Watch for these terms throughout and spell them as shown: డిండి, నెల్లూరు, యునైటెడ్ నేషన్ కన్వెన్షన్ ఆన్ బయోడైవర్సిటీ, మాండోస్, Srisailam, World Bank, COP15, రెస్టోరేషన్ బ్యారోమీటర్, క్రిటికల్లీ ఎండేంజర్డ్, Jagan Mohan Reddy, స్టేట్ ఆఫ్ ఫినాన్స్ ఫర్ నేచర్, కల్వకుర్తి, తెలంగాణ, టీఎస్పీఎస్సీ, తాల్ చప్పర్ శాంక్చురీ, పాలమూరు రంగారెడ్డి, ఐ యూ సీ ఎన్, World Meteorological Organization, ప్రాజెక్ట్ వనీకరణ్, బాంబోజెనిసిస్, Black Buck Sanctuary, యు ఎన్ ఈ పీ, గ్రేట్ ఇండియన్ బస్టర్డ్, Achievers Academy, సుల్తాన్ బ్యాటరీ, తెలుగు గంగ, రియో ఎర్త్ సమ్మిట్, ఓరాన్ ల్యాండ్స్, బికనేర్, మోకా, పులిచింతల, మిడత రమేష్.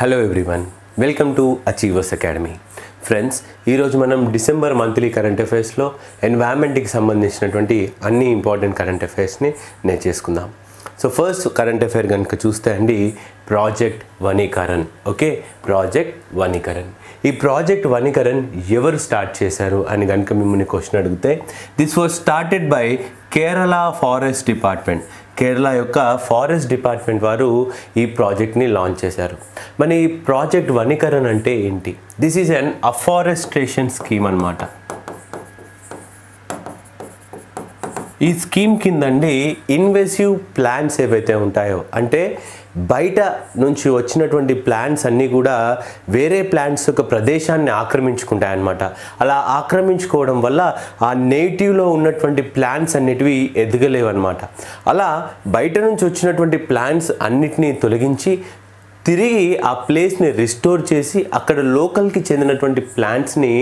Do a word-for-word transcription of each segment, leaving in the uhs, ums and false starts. Hello everyone welcome to achievers academy friends ఈరోజు మనం December monthly current అఫైర్స్లో ఎన్వైర్న్మెంట్కి సంబంధించినటువంటి అన్ని ఇంపార్టెంట్ కరెంట్ అఫైర్స్ని నేను చేసుకుందాం. సో ఫస్ట్ కరెంట్ అఫైర్ కనుక చూస్తే అండి ప్రాజెక్ట్ వనీకరణ్. Okay, ప్రాజెక్ట్ వనీకరణ్. ఈ ప్రాజెక్ట్ వనీకరణ్ ఎవరు స్టార్ట్ చేశారు అని కనుక మిమ్మల్ని క్వశ్చన్ అడిగితే this was started by Kerala forest department. Kerala యొక్క ఫారెస్ట్ డిపార్ట్మెంట్ వారు ఈ ప్రాజెక్ట్ని లాంచ్ చేశారు. మరి ఈ ప్రాజెక్ట్ వనీకరణ్ అంటే ఏంటి? This is an afforestation scheme అన్నమాట. ఈ స్కీమ్ కిందండి ఇన్వెసివ్ ప్లాంట్స్ ఏవైతే ఉంటాయో, అంటే బయట నుంచి వచ్చినటువంటి ప్లాంట్స్ అన్నీ కూడా వేరే ప్లాంట్స్ యొక్క ప్రదేశాన్ని ఆక్రమించుకుంటాయన్నమాట. అలా ఆక్రమించుకోవడం వల్ల ఆ నేటివ్లో ఉన్నటువంటి ప్లాంట్స్ అన్నిటివి ఎదగలేవన్నమాట. అలా బయట నుంచి వచ్చినటువంటి ప్లాంట్స్ అన్నిటినీ తొలగించి తిరిగి ఆ ప్లేస్ని రిస్టోర్ చేసి అక్కడ లోకల్కి చెందినటువంటి ప్లాంట్స్ని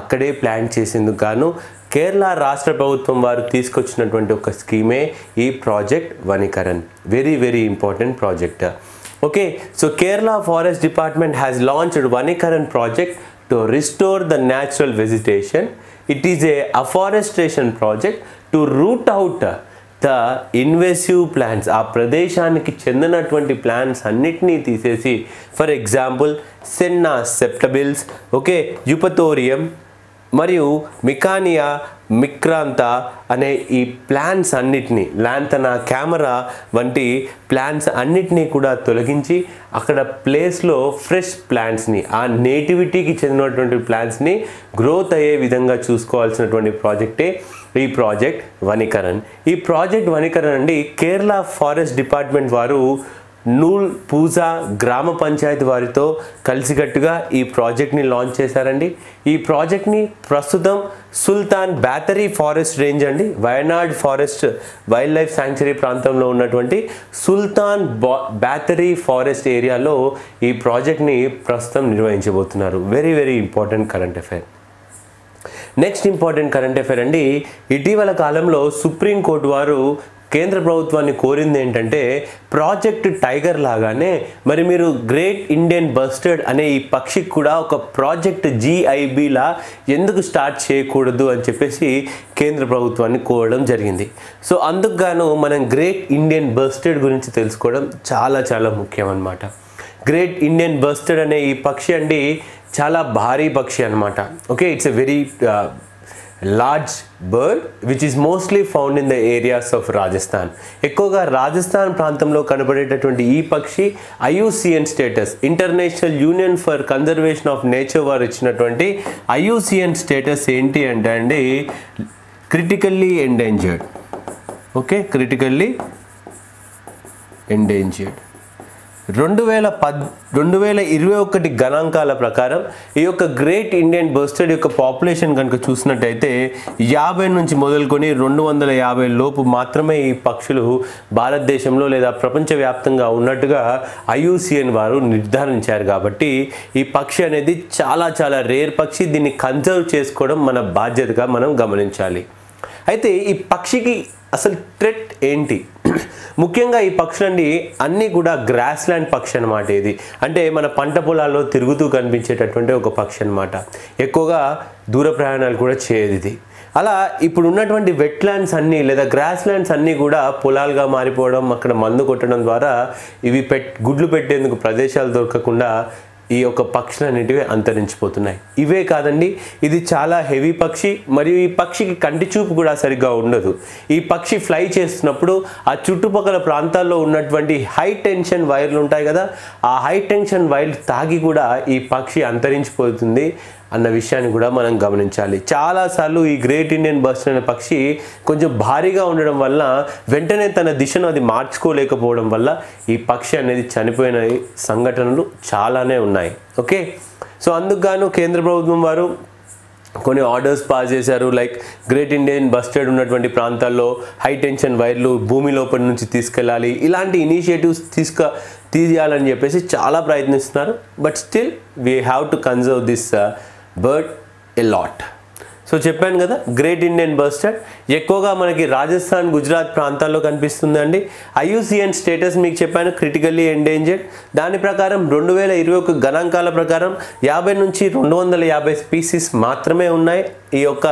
అక్కడే ప్లాంట్ చేసేందుకు గాను కేరళ రాష్ట్ర ప్రభుత్వం వారు తీసుకొచ్చినటువంటి ఒక స్కీమే ఈ ప్రాజెక్ట్ వనీకరణ్. Very very important project. Okay, so Kerala forest department has launched Vanikaran project to restore the natural vegetation. It is a afforestation project to root out the invasive plants. ఆ ప్రదేశానికి చెందినటువంటి ప్లాంట్స్ అన్నిటినీ తీసేసి, ఫర్ ఎగ్జాంపుల్ సెన్నా సెప్టబిల్స్, ఓకే, యుపతోరియం మరియు మికానియా మిక్రాంత అనే ఈ plants అన్నిటినీ, లాంతన camera వంటి ప్లాంట్స్ అన్నిటినీ కూడా తొలగించి అక్కడ ప్లేస్లో ఫ్రెష్ ప్లాంట్స్ని, ఆ నేటివిటీకి చెందినటువంటి ప్లాంట్స్ని గ్రోత్ అయ్యే విధంగా చూసుకోవాల్సినటువంటి ప్రాజెక్టే ఈ ప్రాజెక్ట్ వనీకరణ్. ఈ ప్రాజెక్ట్ వనీకరణ్ అండి కేరళ ఫారెస్ట్ డిపార్ట్మెంట్ వారు నూల్ పూజా గ్రామ పంచాయతీ వారితో కలిసికట్టుగా ఈ ప్రాజెక్ట్ని లాంచ్ చేశారండి. ఈ ప్రాజెక్ట్ని ప్రస్తుతం సుల్తాన్ బ్యాటరీ ఫారెస్ట్ రేంజ్ అండి, Wayanad forest wild life sanctuary ప్రాంతంలో ఉన్నటువంటి సుల్తాన్ బ్యాటరీ ఫారెస్ట్ ఏరియాలో ఈ ప్రాజెక్ట్ని ప్రస్తుతం నిర్వహించబోతున్నారు. Very very important current affair. Next important current affair అండి, ఇటీవల కాలంలో సుప్రీంకోర్టు వారు కేంద్ర ప్రభుత్వాన్ని కోరింది ఏంటంటే ప్రాజెక్ట్ టైగర్ లాగానే మరి మీరు గ్రేట్ ఇండియన్ బస్టర్డ్ అనే ఈ పక్షికి కూడా ఒక ప్రాజెక్ట్ జీఐబీలా ఎందుకు స్టార్ట్ చేయకూడదు అని చెప్పేసి కేంద్ర ప్రభుత్వాన్ని కోరడం జరిగింది. సో అందుకు గాను మనం గ్రేట్ ఇండియన్ బస్టర్డ్ గురించి తెలుసుకోవడం చాలా చాలా ముఖ్యం అన్నమాట. గ్రేట్ ఇండియన్ బస్టర్డ్ అనే ఈ పక్షి అండి చాలా భారీ పక్షి అన్నమాట. Okay, it's a very large bird which is mostly found in the areas of Rajasthan. ఎక్కువగా రాజస్థాన్ ప్రాంతంలో కనబడేటటువంటి ఈ పక్షి ఐ యూ సీ ఎన్ status, international union for conservation of nature వారు ఇచ్చినటువంటి ఐ యూ సీ ఎన్ status ఏంటి అంటే అండి క్రిటికల్లీ ఎండేంజర్డ్. Okay, క్రిటికల్లీ ఎండేంజర్డ్. రెండు వేల పద్ రెండు వేల ఇరవై ఒకటి గణాంకాల ప్రకారం ఈ యొక్క గ్రేట్ ఇండియన్ బస్టర్డ్ యొక్క పాపులేషన్ కనుక చూసినట్టయితే యాభై నుంచి మొదలుకొని రెండు వందల యాభై లోపు మాత్రమే ఈ పక్షులు భారతదేశంలో లేదా ప్రపంచవ్యాప్తంగా ఉన్నట్టుగా ఐ యూ సీ ఎన్ వారు నిర్ధారించారు. కాబట్టి ఈ పక్షి అనేది చాలా చాలా రేర్ పక్షి. దీన్ని కన్జర్వ్ చేసుకోవడం మన బాధ్యతగా మనం గమనించాలి. అయితే ఈ పక్షికి అసలు థ్రెట్ ఏంటి? ముఖ్యంగా ఈ పక్షులండి అన్నీ కూడా గ్రాస్ ల్యాండ్ పక్షి అన్నమాట. ఇది అంటే మన పంట పొలాల్లో తిరుగుతూ కనిపించేటటువంటి ఒక పక్షి అన్నమాట. ఎక్కువగా దూర ప్రయాణాలు కూడా చేయదు ఇది. అలా ఇప్పుడు ఉన్నటువంటి వెట్ ల్యాండ్స్ అన్నీ లేదా గ్రాస్ ల్యాండ్స్ అన్నీ కూడా పొలాలుగా మారిపోవడం, అక్కడ మందు కొట్టడం ద్వారా ఇవి పెట్ గుడ్లు పెట్టేందుకు ప్రదేశాలు దొరకకుండా ఈ యొక్క పక్షులన్నిటివి అంతరించిపోతున్నాయి. ఇవే కాదండి, ఇది చాలా హెవీ పక్షి మరియు ఈ పక్షికి కంటి చూపు కూడా సరిగ్గా ఉండదు. ఈ పక్షి ఫ్లై చేస్తున్నప్పుడు ఆ చుట్టుపక్కల ప్రాంతాల్లో ఉన్నటువంటి హై టెన్షన్ వైర్లు ఉంటాయి కదా, ఆ హై టెన్షన్ వైర్లు తాగి కూడా ఈ పక్షి అంతరించిపోతుంది అన్న విషయాన్ని కూడా మనం గమనించాలి. చాలాసార్లు ఈ గ్రేట్ ఇండియన్ బస్టర్డ్ అనే పక్షి కొంచెం భారీగా ఉండడం వల్ల వెంటనే తన దిశను అది మార్చుకోలేకపోవడం వల్ల ఈ పక్షి అనేది చనిపోయిన సంఘటనలు చాలానే ఉన్నాయి. ఓకే, సో అందుకు గాను కేంద్ర ప్రభుత్వం వారు కొన్ని ఆర్డర్స్ పాస్ చేశారు. లైక్ గ్రేట్ ఇండియన్ బస్టర్డ్ ఉన్నటువంటి ప్రాంతాల్లో హై టెన్షన్ వైర్లు భూమి లోపలి నుంచి తీసుకెళ్ళాలి, ఇలాంటి ఇనిషియేటివ్స్ తీసుక తీయాలని చెప్పేసి చాలా ప్రయత్నిస్తున్నారు. But still we have to conserve this bird a lot. So చెప్పాను కదా గ్రేట్ ఇండియన్ బస్టర్డ్ ఎక్కువగా మనకి రాజస్థాన్ గుజరాత్ ప్రాంతాల్లో కనిపిస్తుందండి. ఐ యూ సీ ఎన్ status మీకు చెప్పాను క్రిటికల్లీ ఎండేంజర్డ్, దాని ప్రకారం రెండు వేల ఇరవై ఒక గణాంకాల ప్రకారం యాభై నుంచి రెండు వందల యాభై స్పీసీస్ మాత్రమే ఉన్నాయి ఈ యొక్క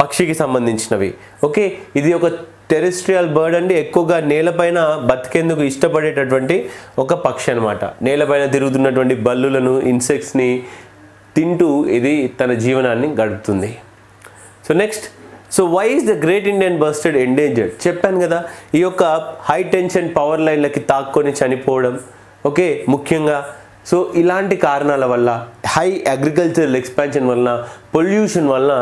పక్షికి సంబంధించినవి. ఓకే, ఇది ఒక టెరెస్ట్రియల్ బర్డ్ అండి, ఎక్కువగా నేలపైన బతికేందుకు ఇష్టపడేటటువంటి ఒక పక్షి అనమాట. నేలపైన తిరుగుతున్నటువంటి బల్లులను ఇన్సెక్ట్స్ని తింటూ ఇది తన జీవనాన్ని గడుపుతుంది. So next, so why is the గ్రేట్ ఇండియన్ బస్టర్డ్ endangered? చెప్పాను కదా ఈ యొక్క హై టెన్షన్ పవర్ లైన్లకి తాక్కొని చనిపోవడం, ఓకే, ముఖ్యంగా సో ఇలాంటి కారణాల వల్ల, హై అగ్రికల్చరల్ ఎక్స్పాన్షన్ వలన, పొల్యూషన్ వలన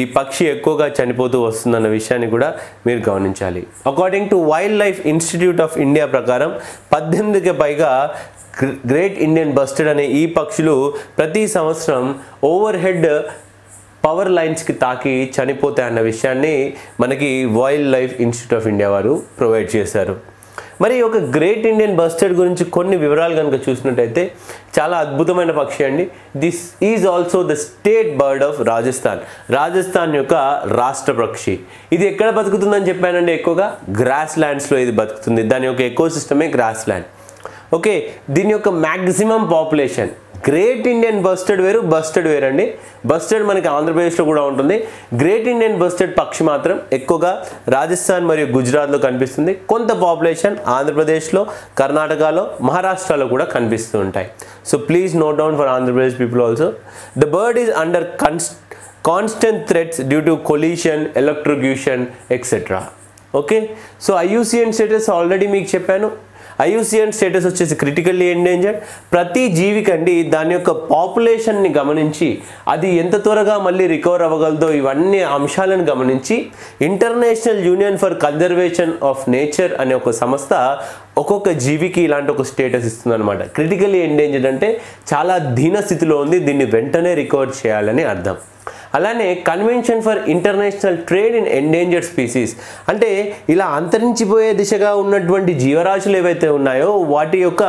ఈ పక్షి ఎక్కువగా చనిపోతూ వస్తుందన్న విషయాన్ని కూడా మీరు గమనించాలి. According to wildlife institute of India ప్రకారం పద్దెనిమిదికి పైగా గ్రేట్ ఇండియన్ బస్టర్డ్ అనే ఈ పక్షులు ప్రతి సంవత్సరం ఓవర్ హెడ్ పవర్ లైన్స్కి తాకి చనిపోతాయి అన్న విషయాన్ని మనకి wildlife institute of India వారు ప్రొవైడ్ చేశారు. మరి ఒక గ్రేట్ ఇండియన్ బస్టర్డ్ గురించి కొన్ని వివరాలు కనుక చూసినట్టయితే చాలా అద్భుతమైన పక్షి అండి. This is also the state bird of Rajasthan, Rajasthan యొక్క రాష్ట్ర పక్షి. ఇది ఎక్కడ బతుకుతుందని చెప్పానండి, ఎక్కువగా గ్రాస్ ల్యాండ్స్లో ఇది బతుకుతుంది, దాని యొక్క ఎకో సిస్టమే గ్రాస్ ల్యాండ్. ఓకే, దీని యొక్క maximum population, గ్రేట్ ఇండియన్ బస్టర్డ్ వేరు బస్టర్డ్ వేరండి, బస్టర్డ్ మనకి ఆంధ్రప్రదేశ్లో కూడా ఉంటుంది, గ్రేట్ ఇండియన్ బస్టర్డ్ పక్షి మాత్రం ఎక్కువగా రాజస్థాన్ మరియు గుజరాత్లో కనిపిస్తుంది, కొంత పాపులేషన్ ఆంధ్రప్రదేశ్లో, కర్ణాటకలో, మహారాష్ట్రలో కూడా కనిపిస్తూ ఉంటాయి. So please note down for Andhra Pradesh people also. The bird is under cons constant threats due to collision, electrocution etcetera. Okay, so ఐ యూ సీ ఎన్ status already మీకు చెప్పాను. ఐ యూ సీ ఎన్ status వచ్చేసి క్రిటికల్లీ ఎండేంజర్డ్. ప్రతి జీవికండి దాని యొక్క పాపులేషన్ని గమనించి అది ఎంత త్వరగా మళ్ళీ రికవర్ అవ్వగలదో ఇవన్నీ అంశాలను గమనించి international union for conservation of nature అనే ఒక సంస్థ ఒక్కొక్క జీవికి ఇలాంటి ఒక స్టేటస్ ఇస్తుందన్నమాట. క్రిటికల్లీ ఎండేంజర్డ్ అంటే చాలా దీనస్థితిలో ఉంది, దీన్ని వెంటనే రికవర్ చేయాలని అర్థం. అలానే convention for international trade in endangered species అంటే ఇలా అంతరించిపోయే దిశగా ఉన్నటువంటి జీవరాశులు ఏవైతే ఉన్నాయో వాటి యొక్క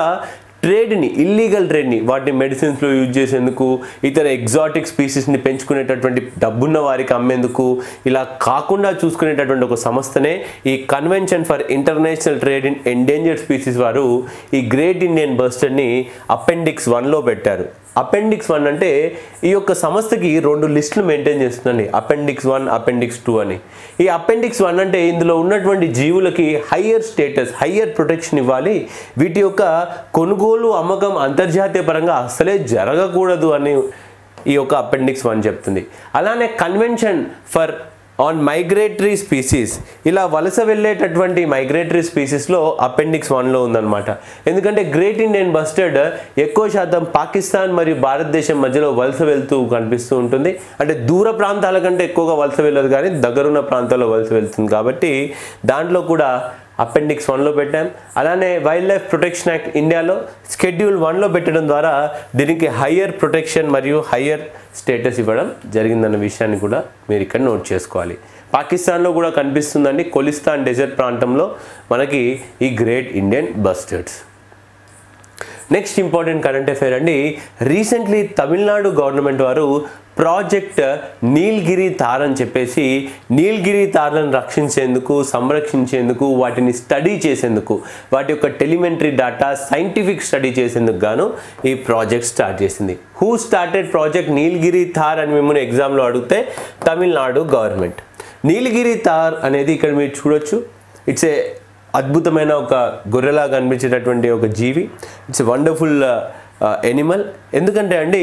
ట్రేడ్ని, ఇల్లీగల్ ట్రేడ్ని, వాటిని మెడిసిన్స్లో యూజ్ చేసేందుకు, ఇతర ఎగ్జాటిక్ స్పీసీస్ని పెంచుకునేటటువంటి డబ్బున్న వారికి అమ్మేందుకు ఇలా కాకుండా చూసుకునేటటువంటి ఒక సంస్థనే ఈ convention for international trade in endangered species వారు ఈ గ్రేట్ ఇండియన్ బస్టర్డ్ని అపెండిక్స్ వన్లో పెట్టారు. అపెండిక్స్ వన్ అంటే ఈ యొక్క సంస్థకి రెండు లిస్టులు మెయింటైన్ చేస్తుందండి, అపెండిక్స్ వన్, అపెండిక్స్ టూ అని. ఈ అపెండిక్స్ వన్ అంటే ఇందులో ఉన్నటువంటి జీవులకి హయ్యర్ స్టేటస్, హయ్యర్ ప్రొటెక్షన్ ఇవ్వాలి, వీటి యొక్క కొనుగోలు, అమ్మకం అంతర్జాతీయ పరంగా అసలే జరగకూడదు అని ఈ యొక్క అపెండిక్స్ వన్ చెప్తుంది. అలానే convention for on migratory species, ఇలా వలస వెళ్ళేటటువంటి మైగ్రేటరీ స్పీసీస్లో అపెండిక్స్ వన్లో ఉందన్నమాట. ఎందుకంటే గ్రేట్ ఇండియన్ బస్టర్డ్ ఎక్కువ శాతం పాకిస్తాన్ మరియు భారతదేశం మధ్యలో వలస వెళ్తూ కనిపిస్తూ ఉంటుంది, అంటే దూర ప్రాంతాల కంటే ఎక్కువగా వలస వెళ్ళదు కానీ దగ్గరున్న ప్రాంతాల్లో వలస వెళ్తుంది, కాబట్టి దాంట్లో కూడా అపెండిక్స్ వన్లో పెట్టాం. అలానే వైల్డ్ లైఫ్ ప్రొటెక్షన్ యాక్ట్ ఇండియాలో షెడ్యూల్ వన్లో పెట్టడం ద్వారా దీనికి హయ్యర్ ప్రొటెక్షన్ మరియు హయ్యర్ స్టేటస్ ఇవ్వడం జరిగిందన్న విషయాన్ని కూడా మీరు ఇక్కడ నోట్ చేసుకోవాలి. పాకిస్తాన్లో కూడా కనిపిస్తుందండి, కొలిస్తాన్ డెజర్ట్ ప్రాంతంలో మనకి ఈ great Indian bustards. Next important current affair అండి, రీసెంట్లీ తమిళనాడు గవర్నమెంట్ వారు ప్రాజెక్ట్ నీల్గిరి తార్ అని చెప్పేసి నీల్గిరి తార్లను రక్షించేందుకు, సంరక్షించేందుకు, వాటిని స్టడీ చేసేందుకు, వాటి యొక్క టెలిమెంటరీ డేటా సైంటిఫిక్ స్టడీ చేసేందుకు గాను ఈ ప్రాజెక్ట్ స్టార్ట్ చేసింది. Who started project Nilgiri tahr అని మిమ్మల్ని ఎగ్జామ్లో అడిగితే తమిళనాడు గవర్నమెంట్. నీల్గిరి తార్ అనేది ఇక్కడ మీరు చూడొచ్చు, ఇట్స్ ఏ అద్భుతమైన ఒక గొర్రెలా కనిపించేటటువంటి ఒక జీవి, ఇట్స్ ఏ వండర్ఫుల్ ఎనిమల్. ఎందుకంటే అండి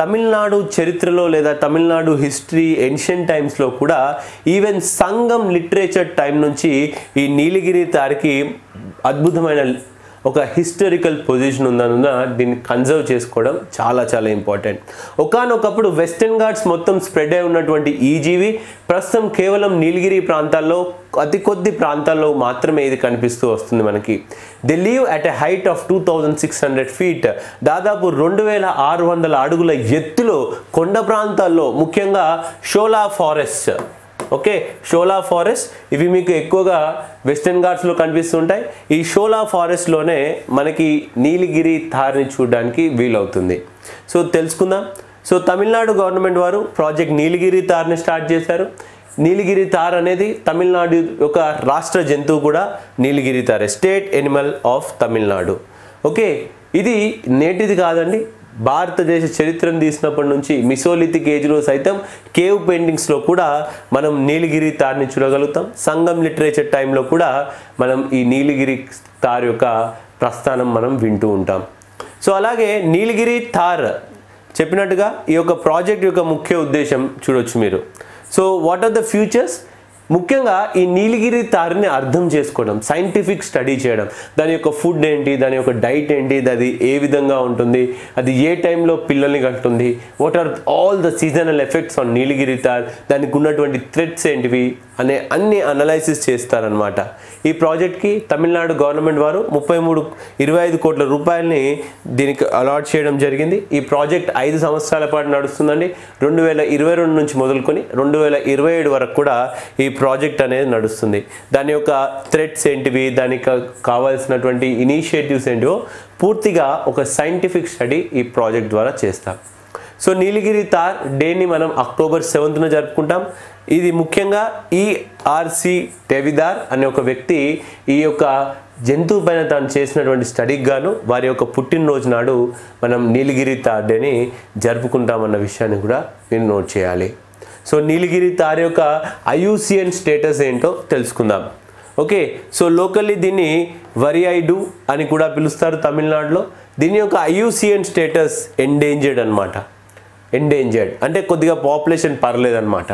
తమిళనాడు చరిత్రలో లేదా తమిళనాడు హిస్టరీ, ఏన్షియంట్ టైమ్స్లో కూడా ఈవెన్ సంగం లిటరేచర్ టైం నుంచి ఈ నీలగిరి తార్కి అద్భుతమైన ఒక హిస్టారికల్ పొజిషన్ ఉందన్న దీన్ని కన్జర్వ్ చేసుకోవడం చాలా చాలా ఇంపార్టెంట్. ఒకానొకప్పుడు వెస్టర్న్ ఘాట్స్ మొత్తం స్ప్రెడ్ అయి ఉన్నటువంటి ఈ జీవి ప్రస్తుతం కేవలం నీలగిరి ప్రాంతాల్లో, అతి కొద్ది ప్రాంతాల్లో మాత్రమే ఇది కనిపిస్తూ వస్తుంది మనకి. They live at a height of two thousand six hundred feet దాదాపు రెండు వేల ఆరు వందల అడుగుల ఎత్తులో కొండ ప్రాంతాల్లో, ముఖ్యంగా shola forest. Okay, shola forest ఇవి మీకు ఎక్కువగా వెస్టర్న్ ఘాట్స్లో కనిపిస్తుంటాయి. ఈ షోలా ఫారెస్ట్లోనే మనకి నీలగిరి తార్ని చూడడానికి వీలవుతుంది. సో తెలుసుకుందాం So Tamil Nadu government varu project Nilgiri Tahr ni start chesaru. Nilgiri Tahr anedi Tamil Nadu oka rashtra jantu kuda Nilgiri Tahr, state animal of Tamil Nadu. Okay, idi netidi kaadandi, భారతదేశ చరిత్రను తీసినప్పటి నుంచి Mesolithic ఏజ్లో సైతం cave పెయింటింగ్స్లో కూడా మనం నీలగిరి తార్ని చూడగలుగుతాం. సంగం literature టైంలో కూడా మనం ఈ నీలగిరి తార్ యొక్క ప్రస్థానం మనం వింటూ ఉంటాం. సో అలాగే నీలగిరి తార్ చెప్పినట్టుగా ఈ యొక్క ప్రాజెక్ట్ యొక్క ముఖ్య ఉద్దేశం చూడొచ్చు మీరు. So what are the futures, ముఖ్యంగా ఈ నీలగిరి తార్ని అర్థం చేసుకోవడం, సైంటిఫిక్ స్టడీ చేయడం, దాని యొక్క ఫుడ్ ఏంటి, దాని యొక్క డైట్ ఏంటి, అది ఏ విధంగా ఉంటుంది, అది ఏ టైంలో పిల్లల్ని కట్టుతుంది, what are all the seasonal effects on Nilgiri tahr, దానికి ఉన్నటువంటి థ్రెట్స్ ఏంటివి అనే అన్ని అనలైసిస్ చేస్తారనమాట. ఈ ప్రాజెక్ట్కి తమిళనాడు గవర్నమెంట్ వారు ముప్పై మూడు ఇరవై ఐదు కోట్ల రూపాయలని దీనికి అలాట్ చేయడం జరిగింది. ఈ ప్రాజెక్ట్ ఐదు సంవత్సరాల పాటు నడుస్తుందండి. రెండు వేల ఇరవై రెండు నుంచి మొదలుకొని రెండు వేల ఇరవై ఏడు వరకు కూడా ఈ ప్రాజెక్ట్ అనేది నడుస్తుంది. దాని యొక్క థ్రెట్స్ ఏంటివి, దానికి కావాల్సినటువంటి ఇనిషియేటివ్స్ ఏంటివో పూర్తిగా ఒక సైంటిఫిక్ స్టడీ ఈ ప్రాజెక్ట్ ద్వారా చేస్తాం. సో నీలగిరి తార్ డేని మనం అక్టోబర్ సెవెంత్న జరుపుకుంటాం. ఇది ముఖ్యంగా ఈఆర్సి టెవిదార్ అనే ఒక వ్యక్తి ఈ యొక్క జంతువు పైన తాను చేసినటువంటి స్టడీకి గాను వారి యొక్క పుట్టినరోజు నాడు మనం నీలగిరి తార్ డేని జరుపుకుంటామన్న విషయాన్ని కూడా నేను నోట్ చేయాలి. సో నీలగిరి తార్ యొక్క ఐ యూ సీ ఎన్ status ఏంటో తెలుసుకుందాం. ఓకే, సో లోకల్లీ దీన్ని వరిఐడు అని కూడా పిలుస్తారు తమిళనాడులో. దీని యొక్క ఐ యూ సీ ఎన్ status endangered అనమాట. ఎండేంజర్డ్ అంటే కొద్దిగా పాపులేషన్ పర్లేదన్నమాట.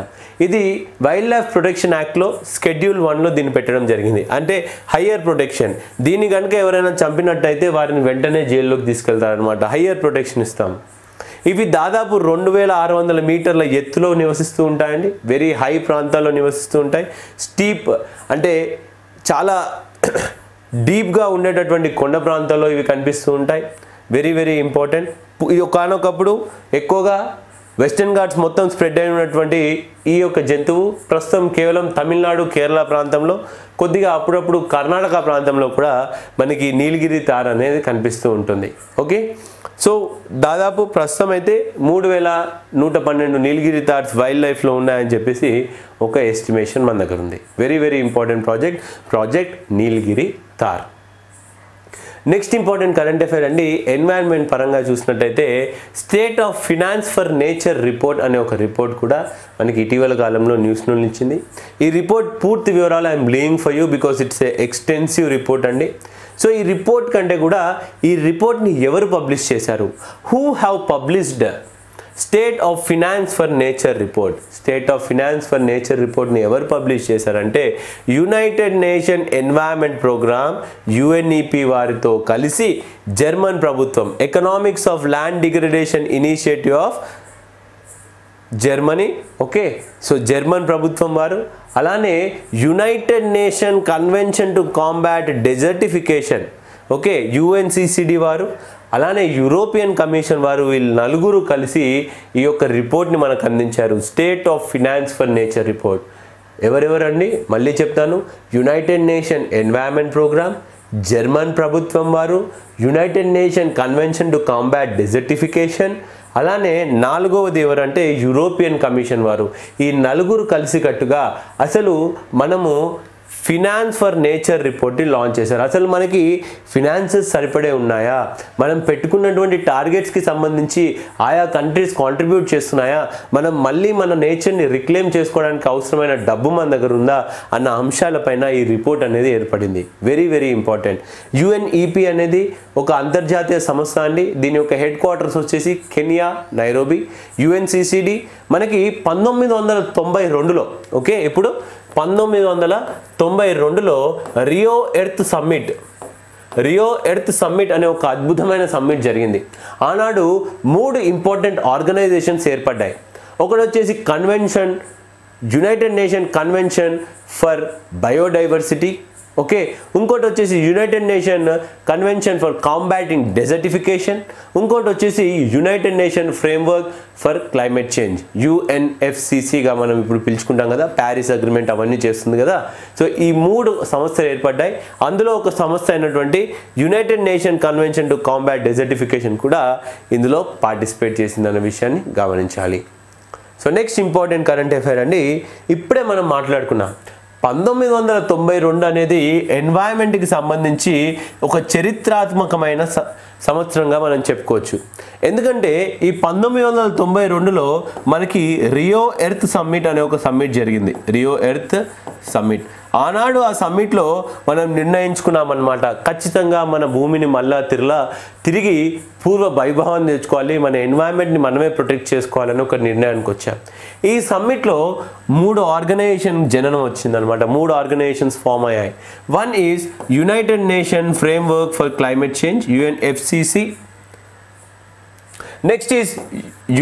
ఇది వైల్డ్ లైఫ్ ప్రొటెక్షన్ యాక్ట్లో షెడ్యూల్ వన్లో దీన్ని పెట్టడం జరిగింది. అంటే హయ్యర్ ప్రొటెక్షన్, దీన్ని కనుక ఎవరైనా చంపినట్టయితే వారిని వెంటనే జైల్లోకి తీసుకెళ్తారనమాట. హయ్యర్ ప్రొటెక్షన్ ఇస్తాం. ఇవి దాదాపు రెండు వేల ఆరు వందల మీటర్ల ఎత్తులో నివసిస్తూ ఉంటాయండి. వెరీ హై ప్రాంతాల్లో నివసిస్తూ ఉంటాయి. స్టీప్ అంటే చాలా డీప్గా ఉండేటటువంటి కొండ ప్రాంతాల్లో ఇవి కనిపిస్తూ ఉంటాయి. Very very important. ఇది ఒకనొకప్పుడు ఎక్కువగా వెస్టర్న్ ఘాట్స్ మొత్తం స్ప్రెడ్ అయిన ఉన్నటువంటి ఈ యొక్క జంతువు ప్రస్తుతం కేవలం తమిళనాడు, కేరళ ప్రాంతంలో, కొద్దిగా అప్పుడప్పుడు కర్ణాటక ప్రాంతంలో కూడా మనకి నీలగిరి తార్ అనేది కనిపిస్తూ ఉంటుంది. ఓకే, సో దాదాపు ప్రస్తుతం అయితే మూడు వేల నూట పన్నెండు నీలగిరి తార్స్ వైల్డ్ లైఫ్లో ఉన్నాయని చెప్పేసి ఒక ఎస్టిమేషన్ మన దగ్గర ఉంది. Very very important project, project Nilgiri tahr. Next important current affair అండి. ఎన్వైరన్మెంట్ పరంగా చూసినట్టయితే స్టేట్ ఆఫ్ ఫినాన్స్ ఫర్ నేచర్ report అనే ఒక రిపోర్ట్ కూడా మనకి ఇటీవల కాలంలో న్యూస్ నుండి ఇచ్చింది. ఈ రిపోర్ట్ పూర్తి వివరాలు I'm playing for you because it's a extensive report అండి. సో ఈ రిపోర్ట్ కంటే కూడా ఈ రిపోర్ట్ని ఎవరు పబ్లిష్ చేశారు, who have published స్టేట్ ఆఫ్ ఫినాన్స్ ఫర్ నేచర్ report. స్టేట్ ఆఫ్ ఫినాన్స్ ఫర్ నేచర్ రిపోర్ట్ని ఎవరు పబ్లిష్ చేశారంటే United Nation environment programme యు ఎన్ ఈ పీ వారితో కలిసి జర్మన్ ప్రభుత్వం economics of land degradation initiative of Germany. Okay, so German ప్రభుత్వం వారు అలానే United nation convention to combat desertification, okay, U N C C D వారు అలానే European commission వారు వీళ్ళు నలుగురు కలిసి ఈ యొక్క రిపోర్ట్ని మనకు అందించారు. స్టేట్ ఆఫ్ ఫినాన్స్ ఫర్ నేచర్ report ఎవరెవరండి, మళ్ళీ చెప్తాను, United Nation environment programme, German ప్రభుత్వం వారు, United nation convention to combat desertification, అలానే నాలుగవది ఎవరంటే యూరోపియన్ కమిషన్ వారు. ఈ నలుగురు కలిసికట్టుగా అసలు మనము ఫినాన్స్ ఫర్ నేచర్ రిపోర్ట్ని లాంచ్ చేశారు. అసలు మనకి ఫినాన్సెస్ సరిపడే ఉన్నాయా, మనం పెట్టుకున్నటువంటి టార్గెట్స్కి సంబంధించి ఆయా కంట్రీస్ కాంట్రిబ్యూట్ చేస్తున్నాయా, మనం మళ్ళీ మన నేచర్ని రిక్లెయిమ్ చేసుకోవడానికి అవసరమైన డబ్బు మన దగ్గర ఉందా అన్న అంశాలపైన ఈ రిపోర్ట్ అనేది ఏర్పడింది. Very very important. యు ఎన్ ఈ పీ అనేది ఒక అంతర్జాతీయ సంస్థ అండి. దీని యొక్క హెడ్ క్వార్టర్స్ వచ్చేసి Kenya, Nairobi. U N C C D మనకి పంతొమ్మిది వందల తొంభై రెండులో ఓకే, ఇప్పుడు పంతొమ్మిది వందల తొంభై రెండులో రియో ఎర్త్ సమ్మిట్, రియో ఎర్త్ సమ్మిట్ అనే ఒక అద్భుతమైన సమ్మిట్ జరిగింది. ఆనాడు మూడు ఇంపార్టెంట్ ఆర్గనైజేషన్స్ ఏర్పడ్డాయి. ఒకటి వచ్చేసి convention, United nation convention for biodiversity, okay ఇంకోటి వచ్చేసి United nation convention for combating desertification, ఇంకోటి వచ్చేసి United nation framework for climate change యుఎన్ఎఫ్సిసిగా మనం ఇప్పుడు పిలుచుకుంటాం కదా, ప్యారిస్ అగ్రిమెంట్ అవన్నీ చేస్తుంది కదా. సో ఈ మూడు సంస్థలు ఏర్పడ్డాయి. అందులో ఒక సంస్థ అయినటువంటి United nation convention to combat desertification కూడా ఇందులో పార్టిసిపేట్ చేసిందన్న విషయాన్ని గమనించాలి. So next important current affair అండి, ఇప్పుడే మనం మాట్లాడుకున్నాం పంతొమ్మిది వందల తొంభై రెండు అనేది ఎన్వైరన్మెంట్కి సంబంధించి ఒక చరిత్రాత్మకమైన స సంవత్సరంగా మనం చెప్పుకోవచ్చు. ఎందుకంటే ఈ పంతొమ్మిది వందల తొంభై రెండులో మనకి రియో ఎర్త్ సమ్మిట్ అనే ఒక సమ్మిట్ జరిగింది, రియో ఎర్త్ సమ్మిట్. ఆనాడు ఆ సమ్మిట్లో మనం నిర్ణయించుకున్నామన్నమాట, ఖచ్చితంగా మన భూమిని మళ్ళా తిరలా తిరిగి పూర్వ వైభవాన్ని తెచ్చుకోవాలి, మన ఎన్వైరన్మెంట్ని మనమే ప్రొటెక్ట్ చేసుకోవాలని ఒక నిర్ణయానికి వచ్చాం. ఈ సమ్మిట్లో మూడు ఆర్గనైజేషన్ జననం వచ్చిందనమాట, మూడు ఆర్గనైజేషన్స్ ఫామ్ అయ్యాయి. One is United nation framework for climate change UNFCCC, next is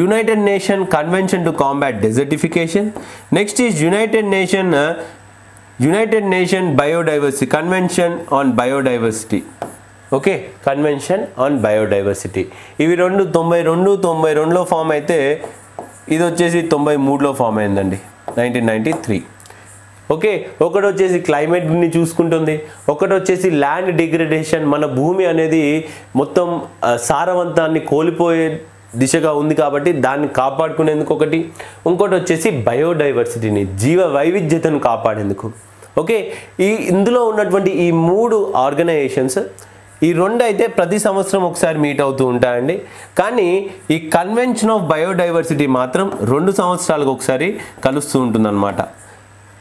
United Nation Convention to Combat Desertification, next is United Nation uh, United Nation Biodiversity Convention on Biodiversity. Okay convention on biodiversity. ఇవి రెండు తొంభై రెండు తొంభై రెండులో form అయితే ఇది వచ్చేసి తొంభై మూడులో ఫామ్ అయిందండి, నైన్టీన్ నైంటీ త్రీ. ఓకే ఒకటి వచ్చేసి క్లైమేట్ని చూసుకుంటుంది, ఒకటి వచ్చేసి ల్యాండ్ డిగ్రేడేషన్, మన భూమి అనేది మొత్తం సారవంతాన్ని కోల్పోయే దిశగా ఉంది కాబట్టి దాన్ని కాపాడుకునేందుకు ఒకటి, ఇంకోటి వచ్చేసి బయోడైవర్సిటీని జీవ వైవిధ్యతను కాపాడేందుకు. ఓకే ఈ ఇందులో ఉన్నటువంటి ఈ మూడు ఆర్గనైజేషన్స్ ఈ రెండు అయితే ప్రతి సంవత్సరం ఒకసారి మీట్ అవుతూ ఉంటాయండి. కానీ ఈ కన్వెన్షన్ ఆఫ్ బయోడైవర్సిటీ మాత్రం రెండు సంవత్సరాలకు ఒకసారి కలుస్తూ ఉంటుందన్నమాట.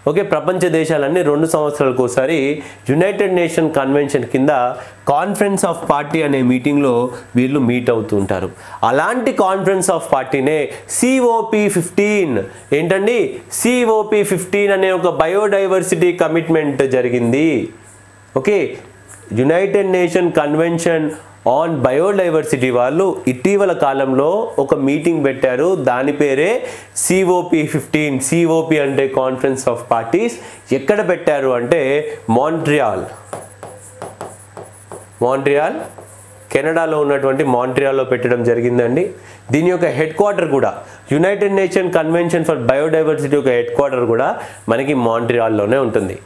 ఓకే ప్రపంచ దేశాలన్నీ రెండు సంవత్సరాలకు ఒకసారి యునైటెడ్ నేషన్ కన్వెన్షన్ కింద కాన్ఫరెన్స్ ఆఫ్ పార్టీ అనే మీటింగ్లో వీళ్ళు మీట్ అవుతూ ఉంటారు. అలాంటి కాన్ఫరెన్స్ ఆఫ్ పార్టీనే సిఓపి ఫిఫ్టీన్ ఏంటండి, సిఓపి ఫిఫ్టీన్ అనే ఒక బయోడైవర్సిటీ కమిట్మెంట్ జరిగింది. Okay యునైటెడ్ నేషన్ కన్వెన్షన్ ఆన్ బయోడైవర్సిటీ వాళ్ళు ఇటీవల కాలంలో ఒక మీటింగ్ పెట్టారు, దాని పేరే సిఓపి ఫిఫ్టీన్. సిఓపి అంటే కాన్ఫరెన్స్ ఆఫ్ పార్టీస్. ఎక్కడ పెట్టారు అంటే మాంట్రియాల్, మాంట్రియాల్ కెనడాలో ఉన్నటువంటి మాంట్రియాల్లో పెట్టడం జరిగిందండి. దీని యొక్క హెడ్ క్వార్టర్ కూడా United nation convention for biodiversity యొక్క హెడ్ క్వార్టర్ కూడా మనకి మాంట్రియాల్లోనే ఉంటుంది.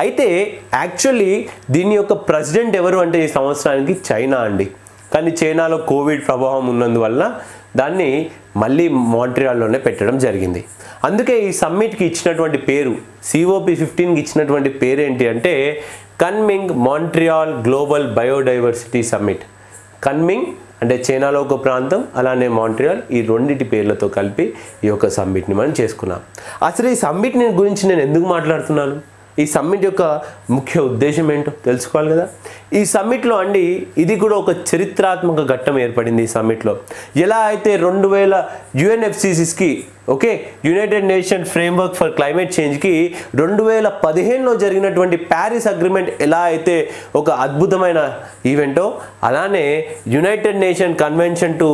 అయితే యాక్చువల్లీ దీని యొక్క ప్రెసిడెంట్ ఎవరు అంటే ఈ సంవత్సరానికి చైనా అండి, కానీ చైనాలో కోవిడ్ ప్రభావం ఉన్నందువల్ల దాన్ని మళ్ళీ మాంట్రియాల్లోనే పెట్టడం జరిగింది. అందుకే ఈ సమ్మిట్కి ఇచ్చినటువంటి పేరు, సిఓపి ఫిఫ్టీన్కి ఇచ్చినటువంటి పేరు ఏంటి అంటే Kunming Montreal global biodiversity summit. Kunming అంటే చైనాలో ఒక ప్రాంతం, అలానే మాంట్రియాల్, ఈ రెండింటి పేర్లతో కలిపి ఈ యొక్క సమ్మిట్ని మనం చేసుకున్నాం. అసలు ఈ సమ్మిట్ గురించి నేను ఎందుకు మాట్లాడుతున్నాను, ఈ సమ్మిట్ యొక్క ముఖ్య ఉద్దేశం ఏంటో తెలుసుకోవాలి కదా. ఈ సమ్మిట్లో అండి ఇది కూడా ఒక చరిత్రాత్మక ఘట్టం ఏర్పడింది. ఈ సమ్మిట్లో ఎలా అయితే రెండు వేల యుఎన్ఎఫ్సిసిస్కి okay United nation framework for climate చేంజ్కి రెండు వేల పదిహేనులో జరిగినటువంటి ప్యారిస్ అగ్రిమెంట్ ఎలా అయితే ఒక అద్భుతమైన ఈవెంటో, అలానే United nation convention to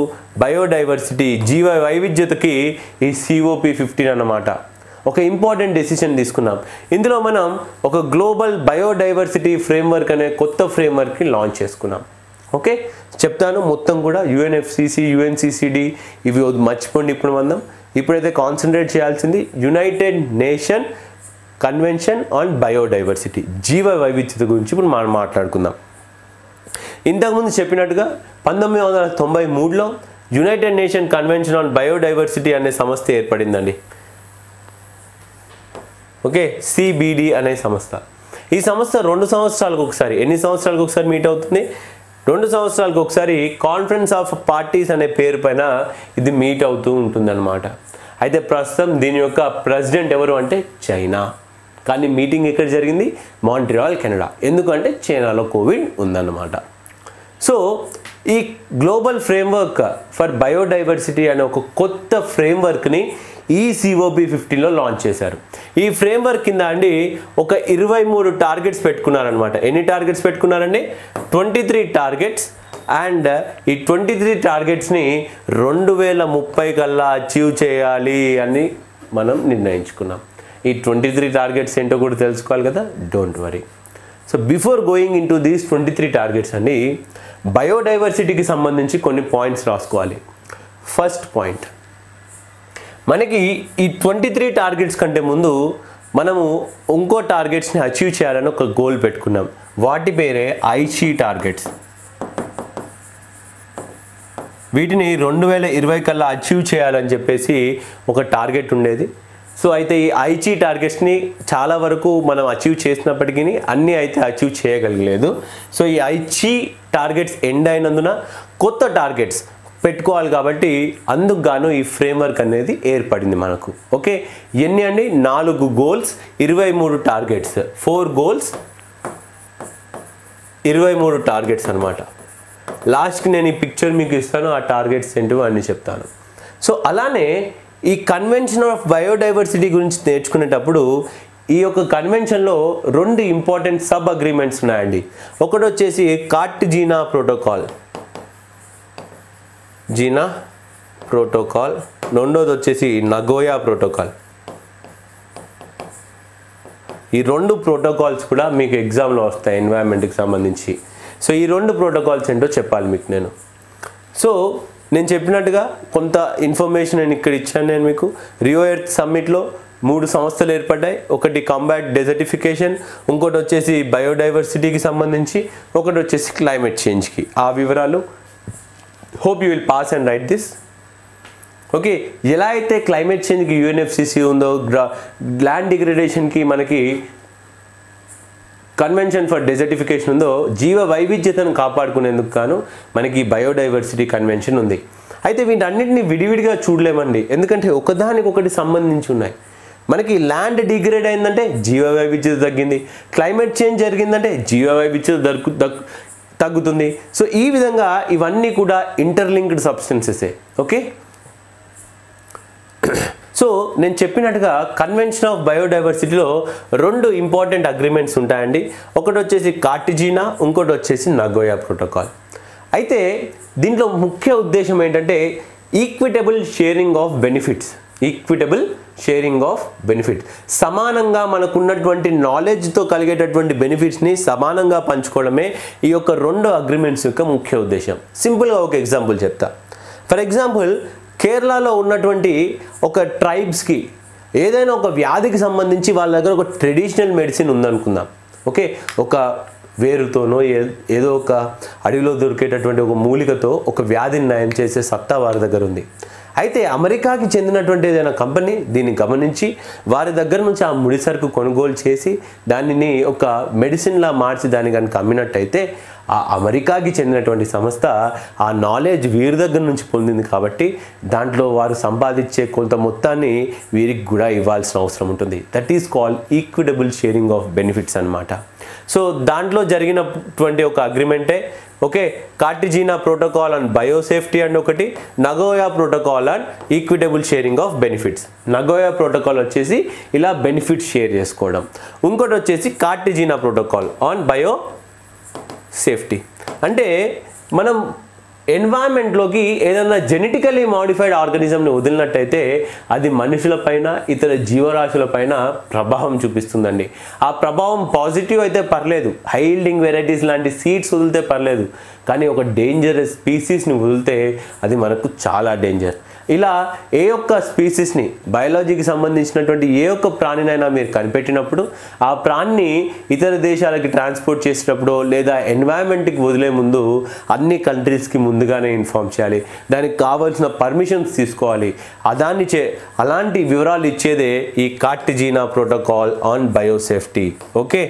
biodiversity జీవ వైవిధ్యతకి ఈ సిఓపి ఫిఫ్టీన్ అన్నమాట ఒక ఇంపార్టెంట్ డెసిషన్ తీసుకున్నాం. ఇందులో మనం ఒక గ్లోబల్ బయోడైవర్సిటీ ఫ్రేమ్వర్క్ అనే కొత్త ఫ్రేమ్వర్క్ని లాంచ్ చేసుకున్నాం. ఓకే చెప్తాను మొత్తం కూడా, యుఎన్ఎఫ్సిసి యుఎన్సిసిడి ఇవి మర్చిపోండి, ఇప్పుడు మనం ఇప్పుడైతే కాన్సన్ట్రేట్ చేయాల్సింది యునైటెడ్ నేషన్ కన్వెన్షన్ ఆన్ బయోడైవర్సిటీ జీవ వైవిధ్యత గురించి ఇప్పుడు మనం మాట్లాడుకుందాం. ఇంతకుముందు చెప్పినట్టుగా పంతొమ్మిది వందల తొంభై మూడులో యునైటెడ్ నేషన్ కన్వెన్షన్ ఆన్ బయోడైవర్సిటీ అనే సంస్థ ఏర్పడిందండి. ఓకే సిబిడి అనే సంస్థ. ఈ సంస్థ రెండు సంవత్సరాలకు ఒకసారి, ఎన్ని సంవత్సరాలకు ఒకసారి మీట్ అవుతుంది, రెండు సంవత్సరాలకు ఒకసారి కాన్ఫరెన్స్ ఆఫ్ పార్టీస్ అనే పేరు పైన ఇది మీట్ అవుతూ ఉంటుందన్నమాట. అయితే ప్రస్తుతం దీని యొక్క ప్రెసిడెంట్ ఎవరు అంటే చైనా, కానీ మీటింగ్ ఎక్కడ జరిగింది మాంట్రియాల్ కెనడా, ఎందుకంటే చైనాలో కోవిడ్ ఉందన్నమాట. సో ఈ గ్లోబల్ ఫ్రేమ్వర్క్ ఫర్ బయోడైవర్సిటీ అనే ఒక కొత్త ఫ్రేమ్వర్క్ని ఈ సిఓపి ఫిఫ్టీన్లో లాంచ్ చేశారు. ఈ ఫ్రేమ్వర్క్ కింద అండి ఒక ఇరవై మూడు టార్గెట్స్ పెట్టుకున్నారనమాట. ఎన్ని టార్గెట్స్ పెట్టుకున్నారండి, ట్వంటీ త్రీ టార్గెట్స్. అండ్ ఈ ట్వంటీ త్రీ టార్గెట్స్ని రెండు వేల ముప్పై కల్లా అచీవ్ చేయాలి అని మనం నిర్ణయించుకున్నాం. ఈ ట్వంటీ త్రీ టార్గెట్స్ ఏంటో కూడా తెలుసుకోవాలి కదా, don't worry. So before going into these twenty-three targets ani biodiversity ki sambandhinchi konni points raaskovali. First point, మనకి ఈ twenty-three టార్గెట్స్ కంటే ముందు మనము ఇంకో టార్గెట్స్ని అచీవ్ చేయాలని ఒక గోల్ పెట్టుకున్నాం. వాటి పేరే ఐసీ టార్గెట్స్. వీటిని రెండు వేల ఇరవై కల్లా అచీవ్ చేయాలని చెప్పేసి ఒక టార్గెట్ ఉండేది. సో అయితే ఈ ఐసీ టార్గెట్స్ని చాలా వరకు మనం అచీవ్ చేసినప్పటికీ అన్నీ అయితే అచీవ్ చేయగలగలేదు. సో ఈ ఐసీ టార్గెట్స్ ఎండ్ అయినందున కొత్త టార్గెట్స్ పెట్టుకోవాలి కాబట్టి అందుకు గాను ఈ ఫ్రేమ్వర్క్ అనేది ఏర్పడింది మనకు. ఓకే, ఎన్ని అండి? నాలుగు గోల్స్, ఇరవై మూడు టార్గెట్స్. ఫోర్ గోల్స్, ఇరవై మూడు టార్గెట్స్ అనమాట. లాస్ట్కి నేను ఈ పిక్చర్ మీకు ఇస్తాను, ఆ టార్గెట్స్ ఏంటివో అన్నీ చెప్తాను. సో అలానే ఈ కన్వెన్షన్ ఆఫ్ బయోడైవర్సిటీ గురించి నేర్చుకునేటప్పుడు ఈ యొక్క కన్వెన్షన్లో రెండు ఇంపార్టెంట్ సబ్ అగ్రిమెంట్స్ ఉన్నాయండి. ఒకటి వచ్చేసి కార్టజీనా ప్రోటోకాల్ జీనా ప్రోటోకాల్, రెండోది వచ్చేసి నగోయా ప్రోటోకాల్. ఈ రెండు ప్రోటోకాల్స్ కూడా మీకు ఎగ్జామ్లో వస్తాయి ఎన్వైరన్మెంట్కి సంబంధించి. సో ఈ రెండు ప్రోటోకాల్స్ ఏంటో చెప్పాలి మీకు నేను. సో నేను చెప్పినట్టుగా కొంత ఇన్ఫర్మేషన్ నేను ఇక్కడ ఇచ్చాను. నేను మీకు రియో ఎర్త్ సమ్మిట్లో మూడు సంస్థలు ఏర్పడ్డాయి. ఒకటి కంబాట్ డెజర్టిఫికేషన్, ఇంకోటి వచ్చేసి బయోడైవర్సిటీకి సంబంధించి, ఒకటి వచ్చేసి క్లైమేట్ చేంజ్కి. ఆ వివరాలు hope you will pass and write this. Okay, ఎలా అయితే క్లైమేట్ చేంజ్కి యూఎన్ఎఫ్సిసి ఉందో, ల్యాండ్ డిగ్రేడేషన్కి మనకి కన్వెన్షన్ ఫర్ డెజర్టిఫికేషన్ ఉందో, జీవ వైవిధ్యతను కాపాడుకునేందుకు గాను మనకి బయోడైవర్సిటీ కన్వెన్షన్ ఉంది. అయితే వీటన్నిటిని విడివిడిగా చూడలేమండి, ఎందుకంటే ఒకదానికొకటి సంబంధించి ఉన్నాయి. మనకి ల్యాండ్ డిగ్రేడ్ అయిందంటే జీవ వైవిధ్యత తగ్గింది, క్లైమేట్ చేంజ్ జరిగిందంటే జీవ వైవిధ్యత దక్కు దక్కు తగ్గుతుంది. సో ఈ విధంగా ఇవన్నీ కూడా ఇంటర్లింక్డ్ సబ్స్టెన్సెసే. ఓకే, సో నేను చెప్పినట్టుగా కన్వెన్షన్ ఆఫ్ బయోడైవర్సిటీలో రెండు ఇంపార్టెంట్ అగ్రిమెంట్స్ ఉంటాయండి. ఒకటి వచ్చేసి కార్టజీనా, ఇంకోటి వచ్చేసి నగోయా ప్రోటోకాల్. అయితే దీంట్లో ముఖ్య ఉద్దేశం ఏంటంటే equitable sharing of benefits. Equitable sharing of benefit, సమానంగా మనకున్నటువంటి నాలెడ్జ్తో కలిగేటటువంటి బెనిఫిట్స్ని సమానంగా పంచుకోవడమే ఈ యొక్క రెండు అగ్రిమెంట్స్ యొక్క ముఖ్య ఉద్దేశం. సింపుల్గా ఒక ఎగ్జాంపుల్ చెప్తా. ఫర్ ఎగ్జాంపుల్, కేరళలో ఉన్నటువంటి ఒక ట్రైబ్స్కి ఏదైనా ఒక వ్యాధికి సంబంధించి వాళ్ళ దగ్గర ఒక ట్రెడిషనల్ మెడిసిన్ ఉందనుకుందాం. ఓకే, ఒక వేరుతోనో ఏదో ఒక అడవిలో దొరికేటటువంటి ఒక మూలికతో ఒక వ్యాధిని నయం చేసే సత్తా వారి దగ్గర ఉంది. అయితే అమెరికాకి చెందినటువంటి ఏదైనా కంపెనీ దీన్ని గమనించి వారి దగ్గర నుంచి ఆ ముడి సరుకు కొనుగోలు చేసి దానిని ఒక మెడిసిన్లా మార్చి దాన్ని కనుక అమ్మినట్టయితే ఆ అమెరికాకి చెందినటువంటి సంస్థ ఆ నాలెడ్జ్ వీరి దగ్గర నుంచి పొందింది కాబట్టి దాంట్లో వారు సంపాదించే కొంత మొత్తాన్ని వీరికి కూడా ఇవ్వాల్సిన అవసరం ఉంటుంది. That is called equitable sharing of benefits అన్నమాట. సో దాంట్లో జరిగినటువంటి ఒక అగ్రిమెంటే. Okay, Cartagena protocol and biosafety and ఒకటి, Nagoya protocol and equitable sharing of benefits. Nagoya protocol వచ్చేసి ఇలా బెనిఫిట్స్ షేర్ చేసుకోవడం, ఇంకోటి వచ్చేసి Cartagena protocol on biosafety. అంటే మనం ఎన్వైరన్మెంట్లోకి ఏదైనా జెనెటికలీ మాడిఫైడ్ ఆర్గానిజంని వదిలినట్టయితే అది మనుషులపైన ఇతర జీవరాశులపైన ప్రభావం చూపిస్తుందండి. ఆ ప్రభావం పాజిటివ్ అయితే పర్లేదు, హై యీల్డింగ్ వెరైటీస్ లాంటి సీడ్స్ వదిలితే పర్లేదు, కానీ ఒక డేంజరస్ స్పీసీస్ని వదిలితే అది మనకు చాలా డేంజర్. ఇలా ఏ ఒక్క స్పీసీస్ని, బయాలజీకి సంబంధించినటువంటి ఏ ఒక్క ప్రాణినైనా మీరు కనిపెట్టినప్పుడు ఆ ప్రాణిని ఇతర దేశాలకి ట్రాన్స్పోర్ట్ చేసేటప్పుడు లేదా ఎన్వైరన్మెంట్కి వదిలే ముందు అన్ని కంట్రీస్కి ముందుగానే ఇన్ఫామ్ చేయాలి, దానికి కావాల్సిన పర్మిషన్స్ తీసుకోవాలి. అదాన్ని చే అలాంటి వివరాలు ఇచ్చేదే ఈ Cartagena protocol on biosafety. Okay,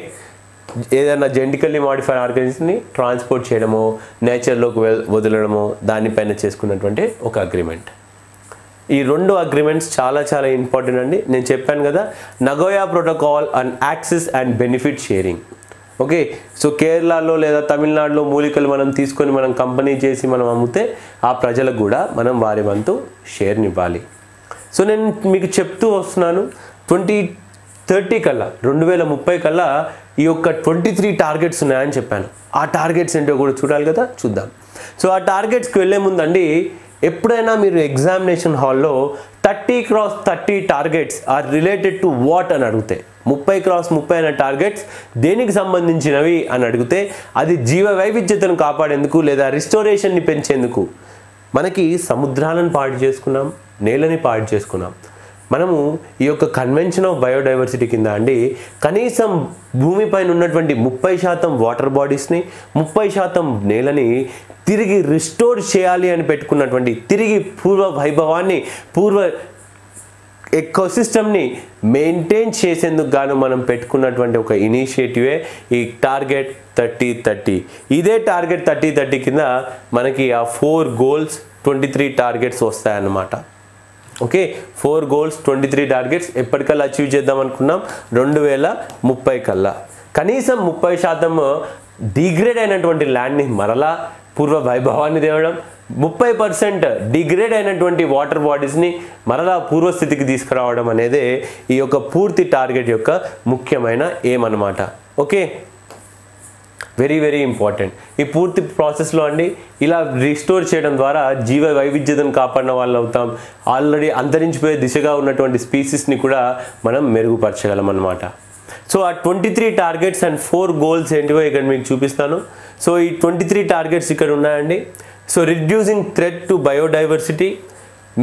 ఏదైనా జెనెటికల్లీ మాడిఫైడ్ ఆర్గానిజమ్ని ట్రాన్స్పోర్ట్ చేయడమో నేచర్లోకి వదలడమో దానిపైన చేసుకున్నటువంటి ఒక అగ్రిమెంట్. ఈ రెండు అగ్రిమెంట్స్ చాలా చాలా ఇంపార్టెంట్ అండి. నేను చెప్పాను కదా, Nagoya protocol and access and benefit sharing. Okay, so కేరళలో లేదా తమిళనాడులో మూలికలు మనం తీసుకొని మనం కంపెనీ చేసి మనం అమ్మితే ఆ ప్రజలకు కూడా మనం వారి వంతు షేర్ని ఇవ్వాలి. సో నేను మీకు చెప్తూ వస్తున్నాను, ట్వంటీ థర్టీ కల్లా రెండు వేల ముప్పై కల్లా ఈ యొక్క ట్వంటీ త్రీ టార్గెట్స్ ఉన్నాయని చెప్పాను. ఆ టార్గెట్స్ ఏంటో కూడా చూడాలి కదా, చూద్దాం. సో ఆ టార్గెట్స్కి వెళ్ళే ముందండి ఎప్పుడైనా మీరు ఎగ్జామినేషన్ హాల్లో thirty cross thirty targets are related to what అని అడిగితే thirty cross thirty అనే టార్గెట్స్ దేనికి సంబంధించినవి అని అడిగితే అది జీవ వైవిధ్యతను కాపాడేందుకు లేదా రిస్టోరేషన్ని పెంచేందుకు. మనకి సముద్రాలను పాడు చేసుకున్నాం, నేలని పాడు చేసుకున్నాం. మనము ఈ యొక్క కన్వెన్షన్ ఆఫ్ బయోడైవర్సిటీ కింద అండి కనీసం భూమిపైన ఉన్నటువంటి ముప్పై శాతం వాటర్ బాడీస్ని ముప్పై శాతం నేలని తిరిగి రిస్టోర్ చేయాలి అని పెట్టుకున్నటువంటి, తిరిగి పూర్వ వైభవాన్ని పూర్వ ఎకోసిస్టమ్ని మెయింటైన్ చేసేందుకు గాను మనం పెట్టుకున్నటువంటి ఒక ఇనిషియేటివే ఈ టార్గెట్ థర్టీ థర్టీ ఇదే టార్గెట్ థర్టీ థర్టీ కింద మనకి ఆ four goals twenty three targets వస్తాయన్నమాట. Okay, four goals twenty three targets ఎప్పటికల్లా అచీవ్ చేద్దాం అనుకున్నాం? రెండు వేల ముప్పై కల్లా కనీసం ముప్పై శాతం డిగ్రేడ్ అయినటువంటి ల్యాండ్ని మరలా పూర్వ వైభవాన్ని తేవడం, ముప్పై పర్సెంట్ డిగ్రేడ్ అయినటువంటి వాటర్ బాడీస్ని మరలా పూర్వస్థితికి తీసుకురావడం అనేది ఈ యొక్క పూర్తి టార్గెట్ యొక్క ముఖ్యమైన ఎయిమ్ అన్నమాట. Okay, very very important. ఈ పూర్తి ప్రాసెస్లో అండి ఇలా రిస్టోర్ చేయడం ద్వారా జీవ వైవిధ్యతను కాపాడిన వాళ్ళు అవుతాం, ఆల్రెడీ అంతరించిపోయే దిశగా ఉన్నటువంటి స్పీసీస్ని కూడా మనం మెరుగుపరచగలం అన్నమాట. సో ఆ twenty three targets and four goals ఏంటివో ఇక్కడ మీకు చూపిస్తాను. సో ఈ ట్వంటీ త్రీ టార్గెట్స్ ఇక్కడ ఉన్నాయండి. So reducing threat to biodiversity,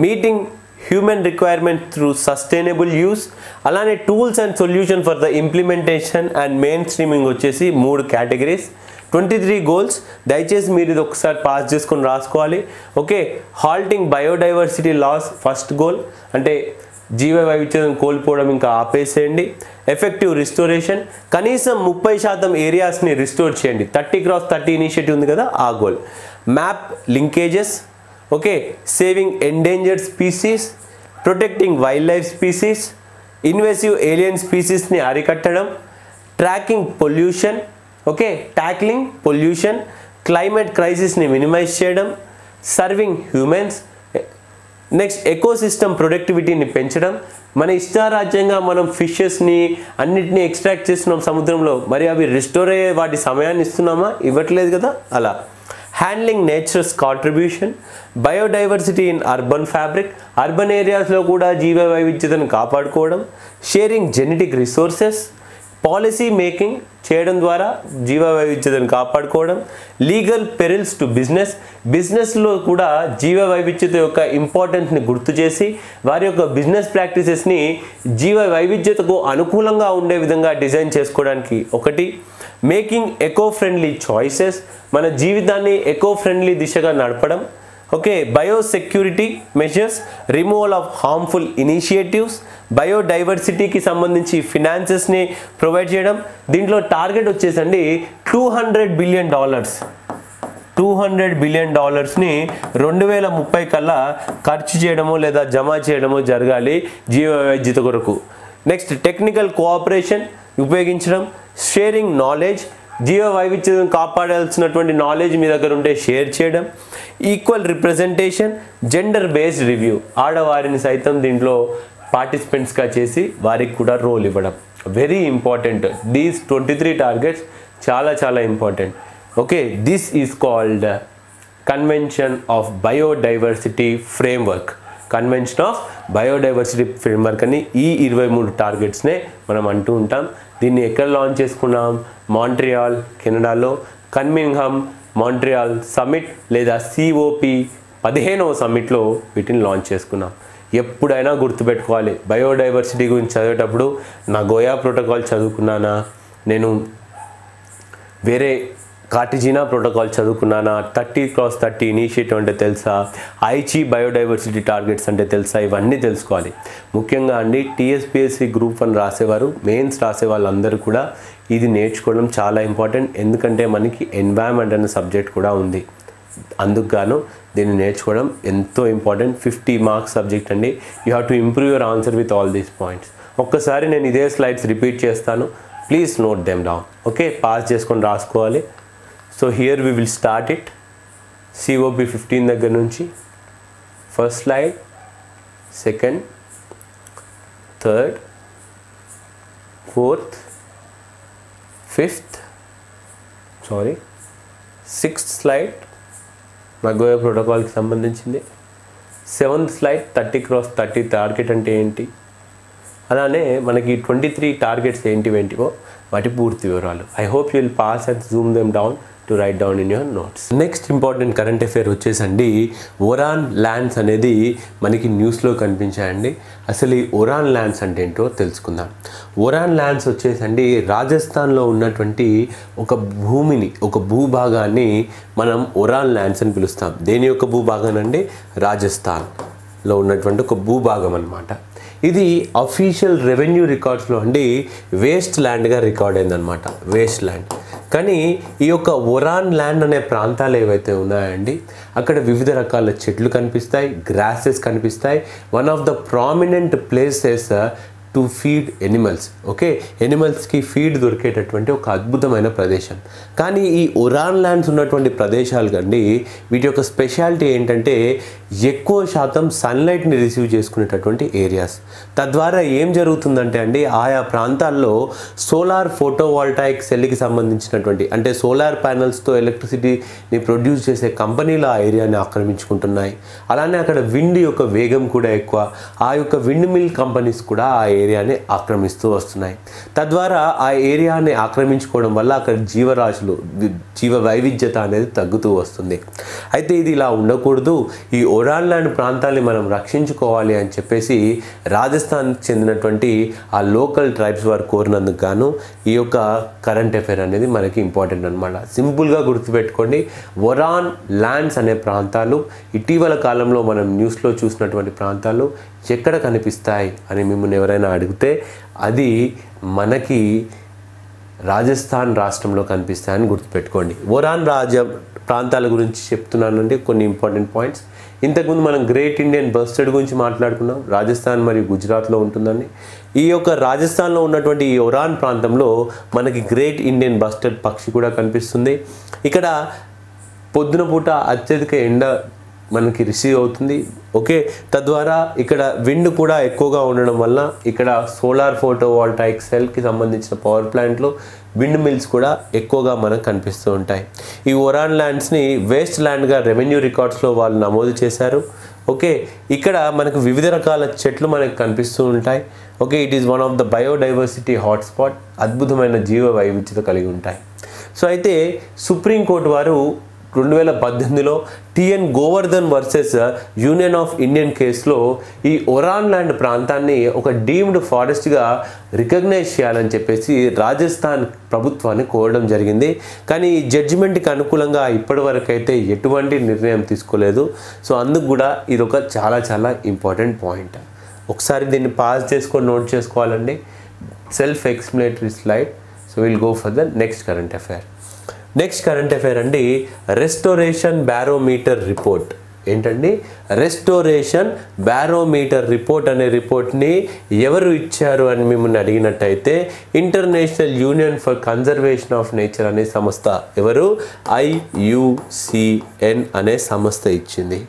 meeting human requirement through sustainable use, అలానే tools and solution for the implementation and mainstreaming వచ్చేసి మూడు కేటగిరీస్. ట్వంటీ త్రీ గోల్స్ దయచేసి మీరు ఇది ఒకసారి పాస్ చేసుకొని రాసుకోవాలి. Okay, halting biodiversity loss first goal, అంటే జీవ వైవిధ్యం కోల్పోవడం ఇంకా ఆపేసేయండి. ఎఫెక్టివ్ రిస్టోరేషన్, కనీసం ముప్పై శాతం ఏరియాస్ని రిస్టోర్ చేయండి, థర్టీ క్రాస్ థర్టీ ఇనిషియేటివ్ ఉంది కదా ఆ goal. Map linkages, okay, saving endangered species, protecting wildlife species, invasive alien స్పీసీస్ని అరికట్టడం, tracking pollution, okay, tackling pollution, climate క్రైసిస్ని మినిమైజ్ చేయడం, సర్వింగ్ హ్యూమెన్స్, నెక్స్ట్ ఎకోసిస్టమ్ ప్రొడక్టివిటీని పెంచడం. మన ఇష్టారాజ్యంగా మనం ఫిషెస్ని అన్నిటినీ ఎక్స్ట్రాక్ట్ చేస్తున్నాం సముద్రంలో, మరి అవి రిస్టోర్ అయ్యే వాటి సమయాన్ని ఇస్తున్నామా? ఇవ్వట్లేదు కదా. అలా handling nature's contribution, biodiversity in urban fabric, urban ఏరియాస్లో కూడా జీవ వైవిధ్యతను కాపాడుకోవడం, sharing genetic resources, policy making చేయడం ద్వారా జీవ వైవిధ్యతను కాపాడుకోవడం, లీగల్ పెరిల్స్ టు బిజినెస్, బిజినెస్లో కూడా జీవ వైవిధ్యత యొక్క ఇంపార్టెన్స్ని గుర్తు చేసి వారి యొక్క బిజినెస్ ప్రాక్టీసెస్ని జీవ వైవిధ్యతకు అనుకూలంగా ఉండే విధంగా డిజైన్ చేసుకోవడానికి ఒకటి. మేకింగ్ ఎకో ఫ్రెండ్లీ చాయిసెస్, మన జీవితాన్ని ఎకో ఫ్రెండ్లీ దిశగా నడపడం. Okay, biosecurity measures, removal of harmful initiatives, బయోడైవర్సిటీకి సంబంధించి ఫినాన్సెస్ని ప్రొవైడ్ చేయడం. దీంట్లో టార్గెట్ వచ్చేసండి two hundred billion dollars two hundred billion డాలర్స్ని రెండు వేల ముప్పై కల్లా ఖర్చు చేయడమో లేదా జమ చేయడమో జరగాలి జీవ వైవిధ్యత కొరకు. నెక్స్ట్ టెక్నికల్ కోఆపరేషన్ ఉపయోగించడం, షేరింగ్ నాలెడ్జ్, జీవ వైవిధ్యం కాపాడాల్సినటువంటి నాలెడ్జ్ మీ దగ్గర ఉంటే షేర్ చేయడం, equal representation, gender based review, ఆడవారిని సైతం దీంట్లో పార్టిసిపెంట్స్గా చేసి వారికి కూడా రోల్ ఇవ్వడం. Very important, these twenty three targets చాలా చాలా important. Okay, this is called convention of biodiversity framework. Convention of biodiversity framework అని ఈ ఇరవై మూడు టార్గెట్స్నే మనం అంటూ ఉంటాం. దీన్ని ఎక్కడ లాంచ్ చేసుకున్నాం? మాంట్రియాల్ కెనడాలో కన్మింగ్హమ్ మాంట్రియాల్ సమ్మిట్ లేదా సిఓపి పదిహేనవ సమ్మిట్లో వీటిని లాంచ్ చేసుకున్నాం. ఎప్పుడైనా గుర్తుపెట్టుకోవాలి, బయోడైవర్సిటీ గురించి చదివేటప్పుడు నగోయా ప్రోటోకాల్ చదువుకున్నానా, నేను వేరే కార్టిజీనా ప్రోటోకాల్ చదువుకున్నానా, థర్టీ క్రాస్ థర్టీ ఇనిషియేటివ్ అంటే తెలుసా, ఐచి బయోడైవర్సిటీ టార్గెట్స్ అంటే తెలుసా, ఇవన్నీ తెలుసుకోవాలి. ముఖ్యంగా అండి టీఎస్పీఎస్సీ గ్రూప్ వన్ రాసేవారు, మెయిన్స్ రాసే వాళ్ళందరూ కూడా ఇది నేర్చుకోవడం చాలా ఇంపార్టెంట్. ఎందుకంటే మనకి ఎన్వైరన్మెంట్ అనే సబ్జెక్ట్ కూడా ఉంది, అందుకుగాను దీన్ని నేర్చుకోవడం ఎంతో ఇంపార్టెంట్. ఫిఫ్టీ మార్క్స్ సబ్జెక్ట్ అండి. You have to improve your answer with all these points. ఒక్కసారి నేను ఇదే స్లైడ్స్ రిపీట్ చేస్తాను, please note them down. Okay, pass చేసుకొని రాసుకోవాలి. So here we will start it. C O P fifteen దగ్గర నుంచి first slide, second, third, fourth, fifth, sorry, sixth slide Nagoya Protocol కి సంబంధించింది. Seventh slide thirty cross thirty target అంటే ఏంటి, అలానే మనకి ట్వంటీ త్రీ టార్గెట్స్ ఏంటివేంటివో వాటి పూర్తి వివరాలు. I hope you will pass and zoom them down to write down in your notes. Next important current affair వచ్చేసండి ఓరాన్ ల్యాండ్స్ అనేది మనకి న్యూస్లో కనిపించాయండి. అసలు ఈ ఓరాన్ ల్యాండ్స్ అంటే ఏంటో తెలుసుకుందాం. ఓరాన్ ల్యాండ్స్ వచ్చేసండి రాజస్థాన్లో ఉన్నటువంటి ఒక భూమిని, ఒక భూభాగాన్ని మనం ఓరాన్ ల్యాండ్స్ అని పిలుస్తాం. దేని యొక్క భూభాగం అంటే రాజస్థాన్లో ఉన్నటువంటి ఒక భూభాగం అన్నమాట. ఇది అఫీషియల్ రెవెన్యూ రికార్డ్స్లో అండి వేస్ట్ ల్యాండ్గా రికార్డ్ అయిందనమాట, వేస్ట్ ల్యాండ్. కానీ ఈ యొక్క ఓరాన్ ల్యాండ్ అనే ప్రాంతాలు ఏవైతే ఉన్నాయండి అక్కడ వివిధ రకాల చెట్లు కనిపిస్తాయి, గ్రాసెస్ కనిపిస్తాయి. One of the prominent places to feed animals, okay, ఎనిమల్స్కి ఫీడ్ దొరికేటటువంటి ఒక అద్భుతమైన ప్రదేశం. కానీ ఈ ఓరాన్ ల్యాండ్స్ ఉన్నటువంటి ప్రదేశాలు కండి వీటి యొక్క స్పెషాలిటీ ఏంటంటే ఎక్కువ శాతం సన్లైట్ని రిసీవ్ చేసుకునేటటువంటి ఏరియాస్. తద్వారా ఏం జరుగుతుందంటే అండి ఆయా ప్రాంతాల్లో సోలార్ ఫోటోవాల్టాయిక్ సెల్కి సంబంధించినటువంటి, అంటే సోలార్ ప్యానల్స్తో ఎలక్ట్రిసిటీని ప్రొడ్యూస్ చేసే కంపెనీలు ఆ ఏరియాని ఆక్రమించుకుంటున్నాయి. అలానే అక్కడ విండ్ యొక్క వేగం కూడా ఎక్కువ, ఆ యొక్క విండ్ మిల్ కంపెనీస్ కూడా ఆ ఏరియాని ఆక్రమిస్తూ వస్తున్నాయి. తద్వారా ఆ ఏరియాని ఆక్రమించుకోవడం వల్ల అక్కడ జీవరాశులు, జీవ వైవిధ్యత అనేది తగ్గుతూ వస్తుంది. అయితే ఇది ఇలా ఉండకూడదు, ఈ ఓరాన్ ల్యాండ్ ప్రాంతాన్ని మనం రక్షించుకోవాలి అని చెప్పేసి రాజస్థాన్ చెందినటువంటి ఆ లోకల్ ట్రైబ్స్ వారు కోరినందుకు గాను ఈ యొక్క కరెంట్ అఫైర్ అనేది మనకి ఇంపార్టెంట్ అనమాట. సింపుల్గా గుర్తుపెట్టుకోండి, ఓరాన్ ల్యాండ్స్ అనే ప్రాంతాలు ఇటీవల కాలంలో మనం న్యూస్లో చూసినటువంటి ప్రాంతాలు ఎక్కడ కనిపిస్తాయి అని మిమ్మల్ని ఎవరైనా అడిగితే అది మనకి రాజస్థాన్ రాష్ట్రంలో కనిపిస్తాయని గుర్తుపెట్టుకోండి. ఓరాన్ రాజ్య ప్రాంతాల గురించి చెప్తున్నానండి కొన్ని ఇంపార్టెంట్ పాయింట్స్. ఇంతకుముందు మనం గ్రేట్ ఇండియన్ బస్టర్డ్ గురించి మాట్లాడుకున్నాం, రాజస్థాన్ మరియు గుజరాత్లో ఉంటుందండి. ఈ యొక్క రాజస్థాన్లో ఉన్నటువంటి ఈ ఓరాన్ ప్రాంతంలో మనకి గ్రేట్ ఇండియన్ బస్టర్డ్ పక్షి కూడా కనిపిస్తుంది. ఇక్కడ పొద్దున పూట అత్యధిక ఎండ మనకి రిసీవ్ అవుతుంది, ఓకే. తద్వారా ఇక్కడ విండ్ కూడా ఎక్కువగా ఉండడం వల్ల ఇక్కడ సోలార్ ఫోటోవాల్టాయిక్ సెల్కి సంబంధించిన పవర్ ప్లాంట్లు, విండ్ మిల్స్ కూడా ఎక్కువగా మనకు కనిపిస్తూ ఉంటాయి. ఈ ఓరాన్ ల్యాండ్స్ని వేస్ట్ ల్యాండ్గా రెవెన్యూ రికార్డ్స్లో వాళ్ళు నమోదు చేశారు, ఓకే. ఇక్కడ మనకు వివిధ రకాల చెట్లు మనకు కనిపిస్తూ ఉంటాయి, okay. It is one of the biodiversity hotspot, అద్భుతమైన జీవ వైవిధ్యత కలిగి ఉంటాయి. సో అయితే సుప్రీంకోర్టు వారు రెండు వేల పద్దెనిమిదిలో TN Govardhan versus union of Indian కేసులో ఈ ఓరాన్ ల్యాండ్ ప్రాంతాన్ని ఒక డీమ్డ్ ఫారెస్ట్గా రికగ్నైజ్ చేయాలని చెప్పేసి రాజస్థాన్ ప్రభుత్వాన్ని కోరడం జరిగింది. కానీ ఈ జడ్జిమెంట్కి అనుకూలంగా ఇప్పటి వరకు అయితే ఎటువంటి నిర్ణయం తీసుకోలేదు. సో అందుకు కూడా ఇదొక చాలా చాలా ఇంపార్టెంట్ పాయింట్. ఒకసారి దీన్ని పాస్ చేసుకొని నోట్ చేసుకోవాలండి. Self explanatory slide. So will go for the next current affair. Next current affair అండి రెస్టోరేషన్ బ్యారోమీటర్ రిపోర్ట్. ఏంటండి రెస్టోరేషన్ బ్యారోమీటర్ రిపోర్ట్ అనే రిపోర్ట్ని ఎవరు ఇచ్చారు అని మిమ్మల్ని అడిగినట్టయితే international union for conservation of nature అనే సంస్థ, ఎవరు ఐ యూ సీ ఎన్ అనే సంస్థ ఇచ్చింది.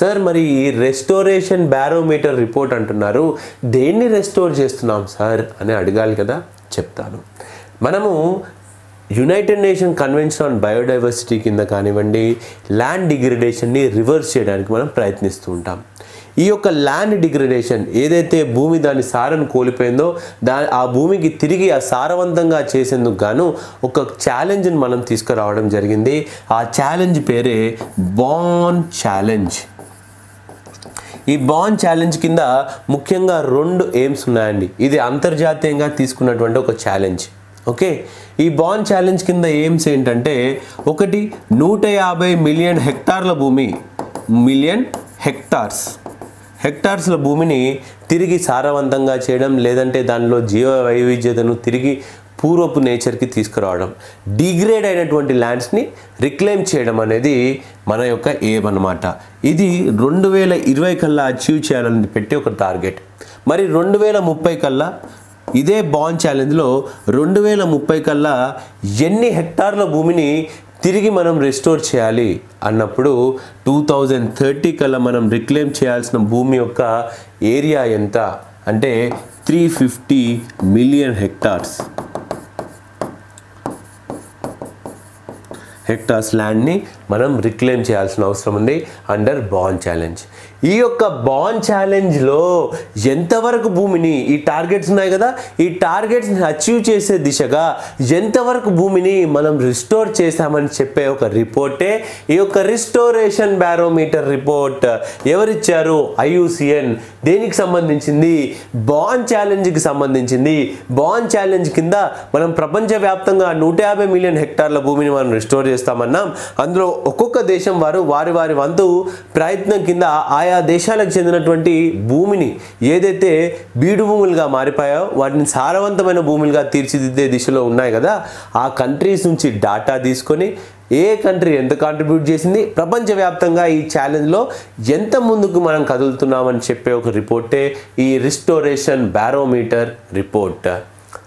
సార్ మరి ఈ రెస్టోరేషన్ బ్యారోమీటర్ రిపోర్ట్ అంటున్నారు, దేన్ని రెస్టోర్ చేస్తున్నాం సార్ అని అడగాలి కదా, చెప్తాను. మనము యునైటెడ్ నేషన్ కన్వెన్షన్ ఆన్ బయోడైవర్సిటీ కింద కానివ్వండి ల్యాండ్ డిగ్రేడేషన్ని రివర్స్ చేయడానికి మనం ప్రయత్నిస్తూ ఉంటాం. ఈ యొక్క ల్యాండ్ డిగ్రేడేషన్ ఏదైతే భూమి దాని సారను కోల్పోయిందో దా ఆ భూమికి తిరిగి ఆ సారవంతంగా చేసేందుకు గాను ఒక ఛాలెంజ్ని మనం తీసుకురావడం జరిగింది. ఆ ఛాలెంజ్ పేరే బాండ్ ఛాలెంజ్. ఈ బాండ్ ఛాలెంజ్ కింద ముఖ్యంగా రెండు ఎయిమ్స్ ఉన్నాయండి. ఇది అంతర్జాతీయంగా తీసుకున్నటువంటి ఒక ఛాలెంజ్, ఓకే. ఈ బాండ్ ఛాలెంజ్ కింద ఎయిమ్స్ ఏంటంటే ఒకటి నూట యాభై మిలియన్ హెక్టార్ల భూమి, మిలియన్ హెక్టార్స్ హెక్టార్స్ల భూమిని తిరిగి సారవంతంగా చేయడం, లేదంటే దానిలో జీవ వైవిధ్యతను తిరిగి పూర్వపు నేచర్కి తీసుకురావడం, డిగ్రేడ్ అయినటువంటి ల్యాండ్స్ని రిక్లైమ్ చేయడం అనేది మన యొక్క ఎయిమ్ అన్నమాట. ఇది రెండు వేల ఇరవై కల్లా అచీవ్ చేయాలని పెట్టి ఒక టార్గెట్. మరి రెండు వేల ముప్పై కల్లా ఇదే బాండ్ ఛాలెంజ్లో రెండు వేల ముప్పై కల్లా ఎన్ని హెక్టార్ల భూమిని తిరిగి మనం రెస్టోర్ చేయాలి అన్నప్పుడు టూ థౌజండ్ థర్టీ కల్లా మనం రిక్లెయిమ్ చేయాల్సిన భూమి యొక్క ఏరియా ఎంత అంటే three fifty million hectares hectares ల్యాండ్ని మనం రిక్లెయిమ్ చేయాల్సిన అవసరం ఉంది అండర్ బాండ్ ఛాలెంజ్. ఈ యొక్క బాండ్ ఛాలెంజ్లో ఎంతవరకు భూమిని, ఈ టార్గెట్స్ ఉన్నాయి కదా, ఈ టార్గెట్స్ని అచీవ్ చేసే దిశగా ఎంతవరకు భూమిని మనం రిస్టోర్ చేశామని చెప్పే ఒక రిపోర్టే ఈ యొక్క రిస్టోరేషన్ బ్యారోమీటర్ రిపోర్ట్. ఎవరిచ్చారు? ఐ యూ సీ ఎన్. దేనికి సంబంధించింది? బాండ్ ఛాలెంజ్కి సంబంధించింది. బాండ్ ఛాలెంజ్ కింద మనం ప్రపంచవ్యాప్తంగా నూట యాభై మిలియన్ హెక్టార్ల భూమిని మనం రిస్టోర్ చేస్తామన్నాం. అందులో ఒక్కొక్క దేశం వారు వారి వారి వంతు ప్రయత్నం కింద ఆయా దేశాలకు చెందినటువంటి భూమిని ఏదైతే బీడు భూములుగా మారిపోయాయో వాటిని సారవంతమైన భూములుగా తీర్చిదిద్దే దిశలో ఉన్నాయి కదా, ఆ కంట్రీస్ నుంచి డాటా తీసుకొని ఏ కంట్రీ ఎంత కాంట్రిబ్యూట్ చేసింది, ప్రపంచవ్యాప్తంగా ఈ ఛాలెంజ్లో ఎంత ముందుకు మనం కదులుతున్నామని చెప్పే ఒక రిపోర్టే ఈ రిస్టోరేషన్ బ్యారోమీటర్ రిపోర్ట్.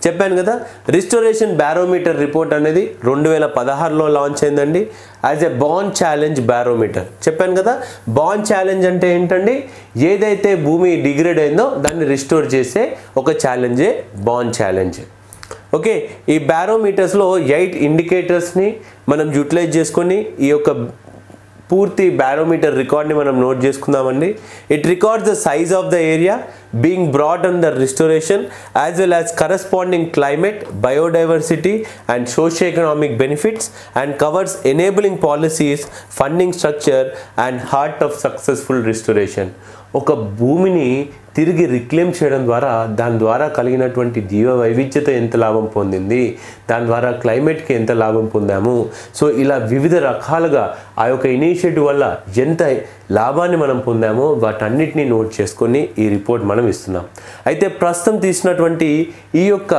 చెప్పాను కదా, రిస్టోరేషన్ బ్యారోమీటర్ రిపోర్ట్ అనేది రెండు వేల పదహారులో లాంచ్ అయిందండి as a bond challenge barometer. చెప్పాను కదా, బాండ్ ఛాలెంజ్ అంటే ఏంటండి, ఏదైతే భూమి డిగ్రేడ్ అయిందో దాన్ని రిస్టోర్ చేసే ఒక ఛాలెంజే బాండ్ ఛాలెంజ్. ఓకే, ఈ బ్యారోమీటర్స్లో ఎయిట్ ఇండికేటర్స్ని మనం యూటిలైజ్ చేసుకొని ఈ యొక్క పూర్తి బ్యారోమీటర్ రికార్డ్ని మనం నోట్ చేసుకుందామండి. It records the size of the area being brought under restoration as well as corresponding climate, biodiversity and socio economic benefits and covers enabling policies, funding structure and heart of successful restoration. ఒక భూమిని తిరిగి reclaim చేయడం ద్వారా దాని ద్వారా కలిగినటువంటి జీవ వైవిధ్యత ఎంత లాభం పొందింది, దాని ద్వారా క్లైమేట్కి ఎంత లాభం పొందాము, సో ఇలా వివిధ రకాలుగా ఆ యొక్క ఇనిషియేటివ్ వల్ల ఎంత లాభాన్ని మనం పొందామో వాటన్నిటినీ నోట్ చేసుకొని ఈ రిపోర్ట్ మనం ఇస్తున్నాం. అయితే ప్రస్తుతం తీసినటువంటి ఈ యొక్క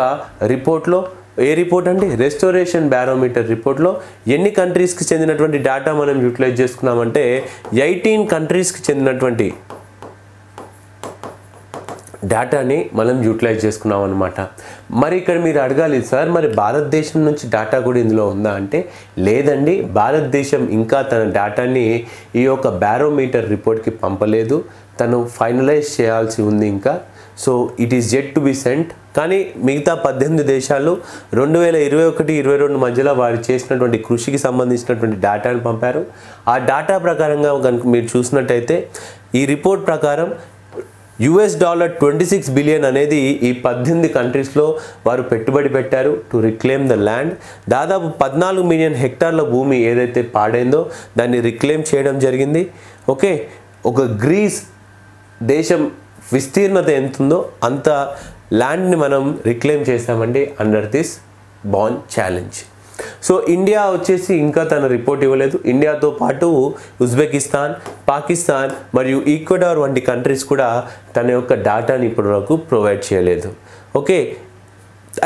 రిపోర్ట్లో, ఏ రిపోర్ట్ అంటే రెస్టోరేషన్ బ్యారోమీటర్ రిపోర్ట్లో ఎన్ని కంట్రీస్కి చెందినటువంటి డేటా మనం యూటిలైజ్ చేసుకున్నామంటే ఎయిటీన్ కంట్రీస్కి చెందినటువంటి డేటాని మనం యూటిలైజ్ చేసుకున్నాం అనమాట. మరి ఇక్కడ మీరు అడగాలి, సార్ మరి భారతదేశం నుంచి డేటా కూడా ఇందులో ఉందా అంటే లేదండి, భారతదేశం ఇంకా తన డేటాని ఈ యొక్క బ్యారోమీటర్ రిపోర్ట్కి పంపలేదు, తను ఫైనలైజ్ చేయాల్సి ఉంది ఇంకా. So it is yet to be sent. కానీ మిగతా పద్దెనిమిది దేశాలు రెండు వేల ఇరవై ఒకటి ఇరవై రెండు మధ్యలో వారు చేసినటువంటి కృషికి సంబంధించినటువంటి డేటాను పంపారు. ఆ డేటా ప్రకారంగా కనుక మీరు చూసినట్టయితే ఈ రిపోర్ట్ ప్రకారం US dollar twenty six billion అనేది ఈ పద్దెనిమిది కంట్రీస్లో వారు పెట్టుబడి పెట్టారు టు రిక్లెయిమ్ ద ల్యాండ్. దాదాపు పద్నాలుగు మిలియన్ హెక్టార్ల భూమి ఏదైతే పాడైందో దాన్ని రిక్లెయిమ్ చేయడం జరిగింది. ఓకే, ఒక గ్రీస్ దేశం విస్తీర్ణత ఎంతుందో అంత ల్యాండ్ని మనం రిక్లెయిమ్ చేసామండి under this bond challenge. So India వచ్చేసి ఇంకా తన రిపోర్ట్ ఇవ్వలేదు. ఇండియాతో పాటు ఉజ్బెకిస్తాన్, పాకిస్తాన్ మరియు ఈక్వెడార్ వంటి కంట్రీస్ కూడా తన యొక్క డేటాని ఇప్పటి వరకు ప్రొవైడ్ చేయలేదు. ఓకే,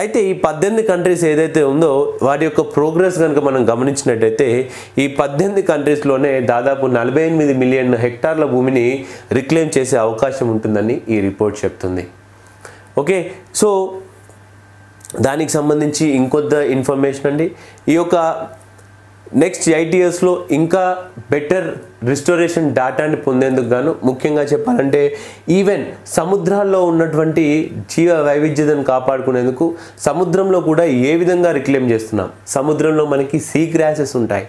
అయితే ఈ పద్దెనిమిది కంట్రీస్ ఏదైతే ఉందో వాటి యొక్క ప్రోగ్రెస్ కనుక మనం గమనించినట్టయితే ఈ పద్దెనిమిది కంట్రీస్లోనే దాదాపు నలభై ఎనిమిది మిలియన్ హెక్టార్ల భూమిని రిక్లెయిమ్ చేసే అవకాశం ఉంటుందని ఈ రిపోర్ట్ చెప్తుంది. ఓకే, సో దానికి సంబంధించి ఇంకొద్ద ఇన్ఫర్మేషన్ అండి. ఈ యొక్క నెక్స్ట్ ఎయిట్ ఇయర్స్లో ఇంకా బెటర్ రిస్టోరేషన్ డేటాని పొందేందుకు గాను ముఖ్యంగా చెప్పాలంటే ఈవెన్ సముద్రాల్లో ఉన్నటువంటి జీవ వైవిధ్యతను కాపాడుకునేందుకు సముద్రంలో కూడా ఏ విధంగా రిక్లెయిమ్ చేస్తున్నాం, సముద్రంలో మనకి సీ గ్రాసెస్ ఉంటాయి,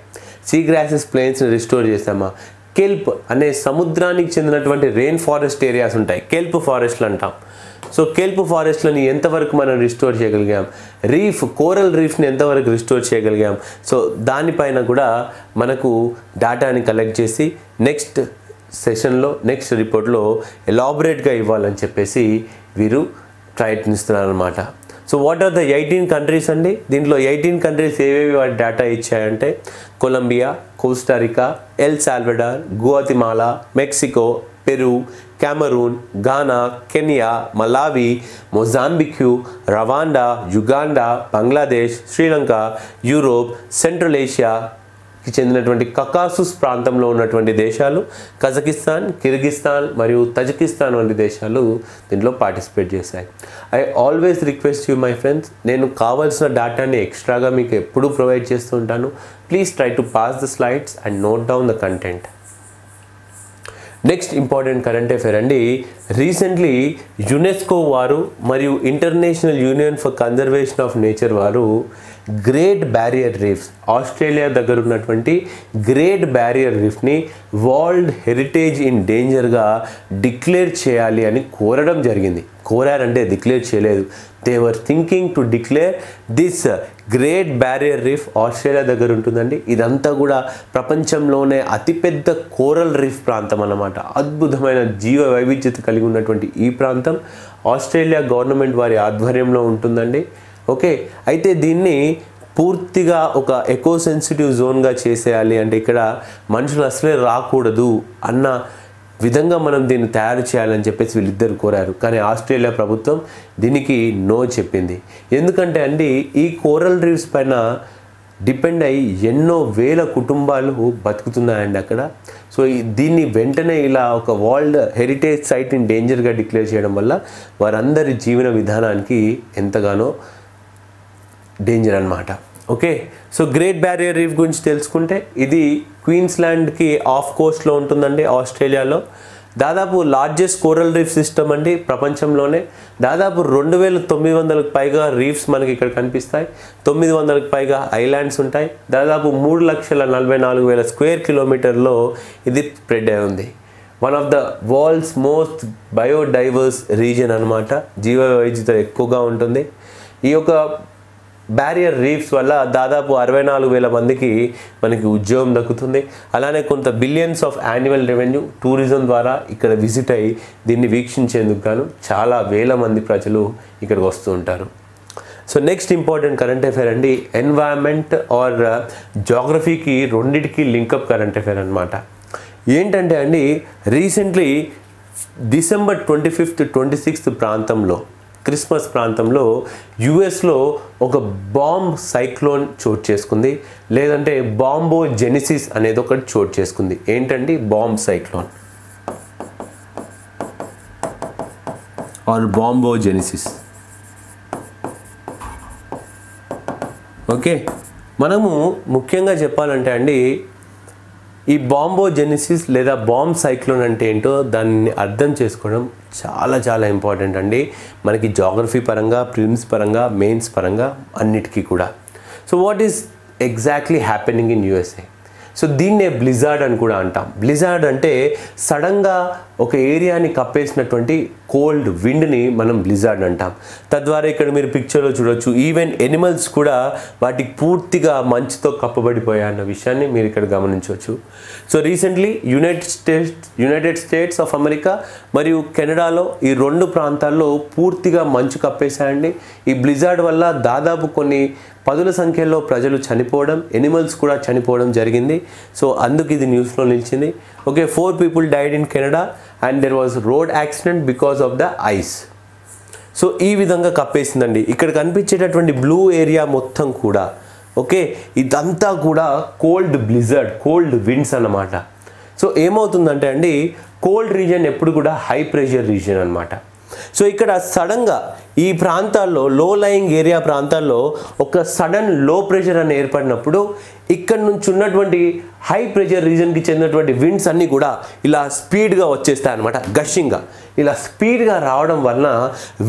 సీ గ్రాసెస్ ప్లేన్స్ని రిస్టోర్ చేస్తామా, కెల్ప్ అనే సముద్రానికి చెందినటువంటి రెయిన్ ఫారెస్ట్ ఏరియాస్ ఉంటాయి, కెల్ప్ ఫారెస్ట్లు అంటాం. సో కెల్ప్ ఫారెస్ట్లని ఎంతవరకు మనం రిస్టోర్ చేయగలిగాం, రీఫ్ కోరల్ రీఫ్ని ఎంతవరకు రిస్టోర్ చేయగలిగాం, సో దానిపైన కూడా మనకు డేటాని కలెక్ట్ చేసి నెక్స్ట్ సెషన్లో నెక్స్ట్ రిపోర్ట్లో ఎలాబరేట్గా ఇవ్వాలని చెప్పేసి వీరు ప్రయత్నిస్తున్నారు అన్నమాట. So what are the eighteen countries అండి, దీంట్లో ఎయిటీన్ కంట్రీస్ ఏవేవి వాటి డేటా ఇచ్చాయంటే Colombia, Costa Rica, El Salvador, Guatemala, Mexico, Peru, Cameroon, Ghana, Kenya, Malawi, Mozambique, Rwanda, Uganda, Bangladesh, Sri Lanka, Europe, Central ఏషియాకి చెందినటువంటి కకాసుస్ ప్రాంతంలో ఉన్నటువంటి దేశాలు, కజకిస్తాన్, కిర్గిస్తాన్ మరియు తజకిస్తాన్ వంటి దేశాలు దీంట్లో పార్టిసిపేట్ చేశాయి. I always request you my friends, నేను కావాల్సిన డేటాని ఎక్స్ట్రాగా మీకు ఎప్పుడూ ప్రొవైడ్ చేస్తూ ఉంటాను. Please try to pass the slides and note down the content. Next important current affair అండి. రీసెంట్లీ యునెస్కో వారు మరియు international union for conservation of nature వారు గ్రేట్ బ్యారియర్ రీఫ్స్, ఆస్ట్రేలియా దగ్గర ఉన్నటువంటి గ్రేట్ బ్యారియర్ రీఫ్ని వరల్డ్ హెరిటేజ్ ఇన్ డేంజర్గా declare చేయాలి అని కోరడం జరిగింది. కోరారంటే డిక్లేర్ చేయలేదు, they were thinking to declare this great barrier reef Australia దగ్గర ఉంటుందండి. ఇదంతా కూడా ప్రపంచంలోనే అతిపెద్ద కోరల్ రీఫ్ ప్రాంతం అన్నమాట. అద్భుతమైన జీవ వైవిధ్యత కలిగి ఉన్నటువంటి ఈ ప్రాంతం ఆస్ట్రేలియా గవర్నమెంట్ వారి ఆధ్వర్యంలో ఉంటుందండి. ఓకే, అయితే దీన్ని పూర్తిగా ఒక ఎకో సెన్సిటివ్ జోన్గా చేసేయాలి అంటే ఇక్కడ మనుషులు అసలే రాకూడదు అన్న విధంగా మనం దీన్ని తయారు చేయాలని చెప్పేసి వీళ్ళిద్దరు కోరారు. కానీ ఆస్ట్రేలియా ప్రభుత్వం దీనికి నో చెప్పింది. ఎందుకంటే అండి ఈ కోరల్ రీఫ్స్ పైన డిపెండ్ అయ్యి ఎన్నో వేల కుటుంబాలు బతుకుతున్నాయండి అక్కడ. సో దీన్ని వెంటనే ఇలా ఒక వరల్డ్ హెరిటేజ్ సైట్ ఇన్ డేంజర్గా డిక్లేర్ చేయడం వల్ల వారందరి జీవన విధానానికి ఎంతగానో డేంజర్ అన్నమాట. Okay, so great barrier reef గురించి తెలుసుకుంటే ఇది క్వీన్స్లాండ్కి ఆఫ్ కోస్ట్లో ఉంటుందండి ఆస్ట్రేలియాలో. దాదాపు లార్జెస్ట్ కోరల్ రీఫ్ సిస్టమ్ అండి ప్రపంచంలోనే. దాదాపు రెండు వేల తొమ్మిది వందలకు పైగా రీఫ్స్ మనకి ఇక్కడ కనిపిస్తాయి. తొమ్మిది వందలకు పైగా ఐలాండ్స్ ఉంటాయి. దాదాపు మూడు లక్షల నలభై నాలుగు వేల స్క్వేర్ కిలోమీటర్లో ఇది స్ప్రెడ్ అయి ఉంది. One of the world's most biodiverse region అనమాట. జీవ వైవిధ్యత ఎక్కువగా ఉంటుంది. ఈ యొక్క బ్యారియర్ రీఫ్స్ వల్ల దాదాపు అరవై నాలుగు వేల మందికి మనకి ఉద్యోగం దక్కుతుంది. అలానే కొంత billions of annual revenue tourism ద్వారా ఇక్కడ విజిట్ అయ్యి దీన్ని వీక్షించేందుకు గాను చాలా వేల మంది ప్రజలు ఇక్కడికి వస్తూ ఉంటారు. So next important current affair అండి, ఎన్వైరన్మెంట్ ఆర్ జాగ్రఫీకి రెండింటికి లింకప్ కరెంట్ అఫైర్ అనమాట. ఏంటంటే అండి recently December twenty fifth twenty sixth ప్రాంతంలో క్రిస్మస్ ప్రాంతంలో యుఎస్లో ఒక బాంబ్ సైక్లోన్ చోటు చేసుకుంది, లేదంటే బాంబోజెనిసిస్ అనేది ఒకటి చోటు చేసుకుంది. ఏంటండి bomb cyclone or బాంబోజెనిసిస్. Okay, మనము ముఖ్యంగా చెప్పాలంటే అండి ఈ బాంబోజెనిసిస్ లేదా బాంబ్ సైక్లోన్ అంటే ఏంటో దాన్ని అర్థం చేసుకోవడం చాలా చాలా ఇంపార్టెంట్ అండి మనకి జాగ్రఫీ పరంగా, ప్రిలిమ్స్ పరంగా, మెయిన్స్ పరంగా అన్నిటికీ కూడా. So what is exactly happening in USA? So దీన్నే బ్లిజార్డ్ అని కూడా అంటాం. బ్లిజార్డ్ అంటే సడన్గా ఒక ఏరియాని కప్పేసినటువంటి కోల్డ్ విండ్ని మనం బ్లిజార్డ్ అంటాం. తద్వారా ఇక్కడ మీరు పిక్చర్లో చూడవచ్చు ఈవెన్ ఎనిమల్స్ కూడా వాటికి పూర్తిగా మంచుతో కప్పబడిపోయాయి అన్న విషయాన్ని మీరు ఇక్కడ గమనించవచ్చు. So recently United States United States of America మరియు కెనడాలో ఈ రెండు ప్రాంతాల్లో పూర్తిగా మంచు కప్పేశాయండి. ఈ బ్లిజార్డ్ వల్ల దాదాపు కొన్ని పదుల సంఖ్యలో ప్రజలు చనిపోవడం, ఎనిమల్స్ కూడా చనిపోవడం జరిగింది. సో అందుకు ఇది న్యూస్లో నిలిచింది. Okay, four people died in Canada and there was road accident because of the ice. So ఈ విధంగా కప్పేసిందండి ఇక్కడ కనిపించేటటువంటి బ్లూ ఏరియా మొత్తం కూడా. ఓకే, ఇదంతా కూడా కోల్డ్ బ్లిజర్డ్, కోల్డ్ విండ్స్ అన్నమాట. సో ఏమవుతుందంటే అండి కోల్డ్ రీజియన్ ఎప్పుడు కూడా హై ప్రెషర్ రీజియన్ అన్నమాట. సో ఇక్కడ సడన్గా ఈ ప్రాంతాల్లో లో లయింగ్ ఏరియా ప్రాంతాల్లో ఒక సడన్ లో ప్రెషర్ అని ఏర్పడినప్పుడు ఇక్కడ నుంచి ఉన్నటువంటి హై ప్రెషర్ రీజన్కి చెందినటువంటి విండ్స్ అన్నీ కూడా ఇలా స్పీడ్గా వచ్చేస్తాయి అన్నమాట. గషింగ్గా ఇలా స్పీడ్గా రావడం వలన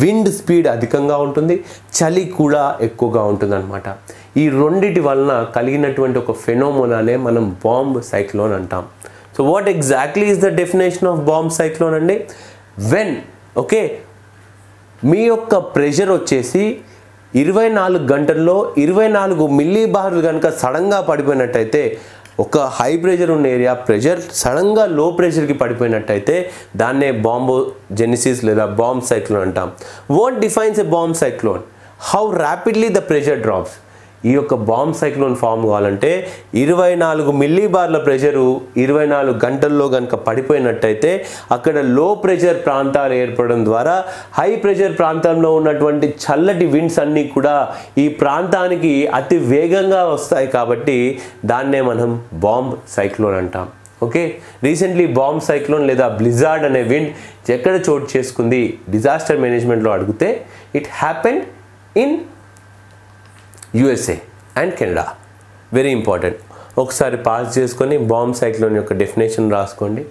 విండ్ స్పీడ్ అధికంగా ఉంటుంది, చలి కూడా ఎక్కువగా ఉంటుందన్నమాట. ఈ రెండిటి వలన కలిగినటువంటి ఒక ఫెనోమోనానే మనం బాంబ్ సైక్లోన్ అంటాం. So what exactly is the definition of bomb cyclone అండి? వెన్ ఓకే మీ యొక్క ప్రెషర్ వచ్చేసి ఇరవై నాలుగు గంటల్లో ఇరవై నాలుగు మిల్లీ బార్లు కనుక సడన్గా పడిపోయినట్టయితే, ఒక హై ప్రెషర్ ఉన్న ఏరియా ప్రెషర్ సడన్గా లో ప్రెషర్కి పడిపోయినట్టయితే దాన్నే బాంబోజెనిసిస్ లేదా బాంబ్ సైక్లోన్ అంటాం. What defines a bomb cyclone? How rapidly the pressure drops. ఈ యొక్క బాంబ్ సైక్లోన్ ఫామ్ కావాలంటే ఇరవై నాలుగు మిల్లీ బార్ల ప్రెషరు ఇరవై నాలుగు గంటల్లో కనుక పడిపోయినట్టయితే అక్కడ లో ప్రెషర్ ప్రాంతాలు ఏర్పడడం ద్వారా హై ప్రెషర్ ప్రాంతంలో ఉన్నటువంటి చల్లటి విండ్స్ అన్నీ కూడా ఈ ప్రాంతానికి అతి వేగంగా వస్తాయి. కాబట్టి దాన్నే మనం బాంబ్ సైక్లోన్ అంటాం. ఓకే, రీసెంట్లీ బాంబ్ సైక్లోన్ లేదా బ్లిజార్డ్ అనే విండ్ ఎక్కడ చోటు చేసుకుంది డిజాస్టర్ మేనేజ్మెంట్లో అడిగితే it happen in USA and Canada. Very important, ఒకసారి పాస్ చేసుకొని బాంబ్ సైక్లోన్ యొక్క డెఫినేషన్ రాసుకోండి.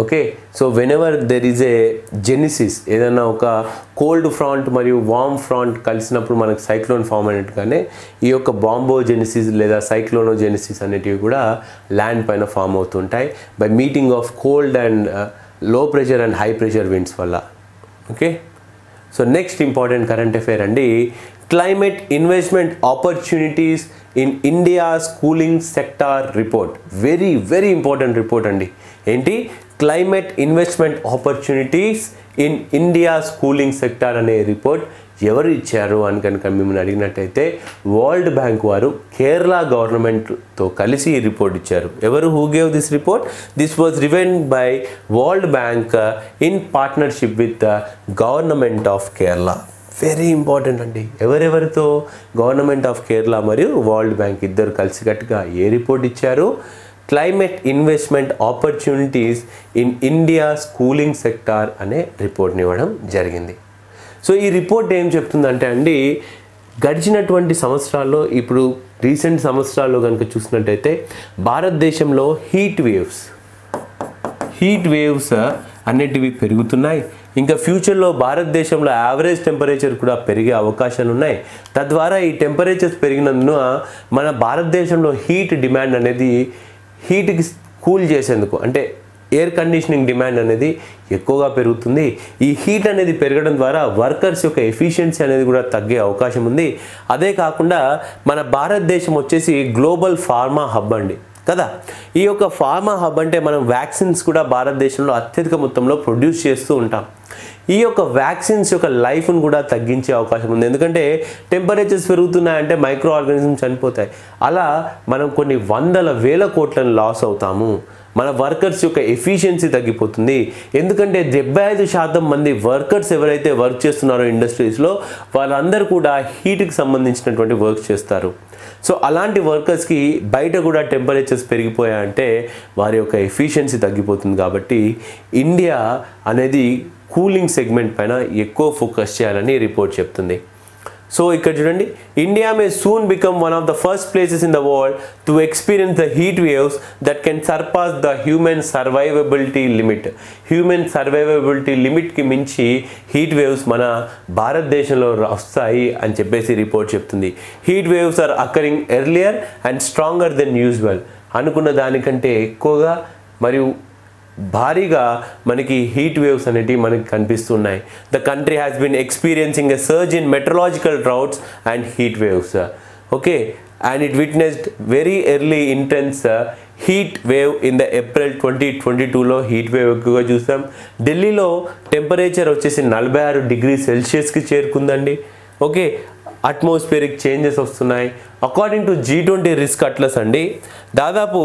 Okay, so whenever there is a genesis, cold front and warm front, cyclone form, bombogenesis or cyclonogenesis land form by meeting of cold and uh, low pressure and high pressure winds. Okay, so next important current affair and climate investment opportunities in India's cooling sector report. Very, very important report and climate investment opportunities in India's cooling sector ane report evaru icharu anukanka mimmu adiginataithe World Bank varu Kerala government tho kalisi report icharu. Evaru who gave this report? This was written by World Bank uh, in partnership with the government of Kerala. Very important andi. Evarevaru tho government of Kerala mariyu World Bank iddaru kalisi kattuga ye report icharu? Climate investment opportunities in India's cooling sector ane report nivadam jarigindi. So ee report em cheptundante andi gadichinaatuvanti samvatsarallo ippudu recent samvatsarallo ganaka chusinataithe bharatdeshamlo heat waves heat waves annetivi perugutunnayi. Inka future lo bharatdeshamlo average temperature kuda perige avakasalu unnai. Tadvara ee temperatures periginanduna mana bharatdeshamlo heat demand anedi heat is cool chesenduku ante air conditioning demand anedi ekkoga perugutundi. Ee heat anedi perugadam dwara workers yokka efficiency anedi kuda tagge avakasham undi. Ade kaakunda mana bharatdesham vachesi global pharma hub andi kada. Ee yokka pharma hub ante manam vaccines kuda bharatdeshamlo atyadhika mottamlo produce chestu untam. ఈ యొక్క vaccines యొక్క life ను కూడా తగ్గించే అవకాశం ఉంది. ఎందుకంటే temperatures పెరుగుతున్నా అంటే మైక్రో ఆర్గానిజమ్స్ చనిపోతాయి. అలా మనం కొన్ని వందల వేల కోట్లను లాస్ అవుతాము. మన వర్కర్స్ యొక్క ఎఫిషియన్సీ తగ్గిపోతుంది. ఎందుకంటే డెబ్బై ఐదు శాతం మంది వర్కర్స్ ఎవరైతే వర్క్ చేస్తున్నారో ఇండస్ట్రీస్ లో వాళ్ళందరూ కూడా హీట్ కి సంబంధించినటువంటి వర్క్ చేస్తారు. సో అలాంటి వర్కర్స్ కి బయట కూడా టెంపరేచర్స్ పెరిగిపోయాయంటే వారి యొక్క ఎఫిషియన్సీ తగ్గిపోతుంది. కాబట్టి ఇండియా అనేది cooling segment पैना ये को focus चलाने report चप्पतने. So इकड़ जुड़ने India may soon become one of the first places in the world to experience the heat waves that can surpass the human survivability limit. Human survivability limit की मिंची heat waves मना भारत देश लो राष्ट्राई अंचेपेसी report चप्पतने. Heat waves are occurring earlier and stronger than usual. अनुकुना दाने कंटे एकोगा मरियु భారీగా మనకి heat waves అనేటి మనకి కనిపిస్తున్నాయి. The country has been experiencing a surge in meteorological droughts and heat waves. Okay, and it witnessed very early intense heat wave in the April twenty twenty టూలో heat wave ఎక్కువగా చూసాం. ఢిల్లీలో temperature వచ్చేసి నలభై ఆరు డిగ్రీ సెల్సియస్కి చేరుకుందండి. Okay, atmospheric changes వస్తున్నాయి. According to G twenty risk atlas అండి, దాదాపు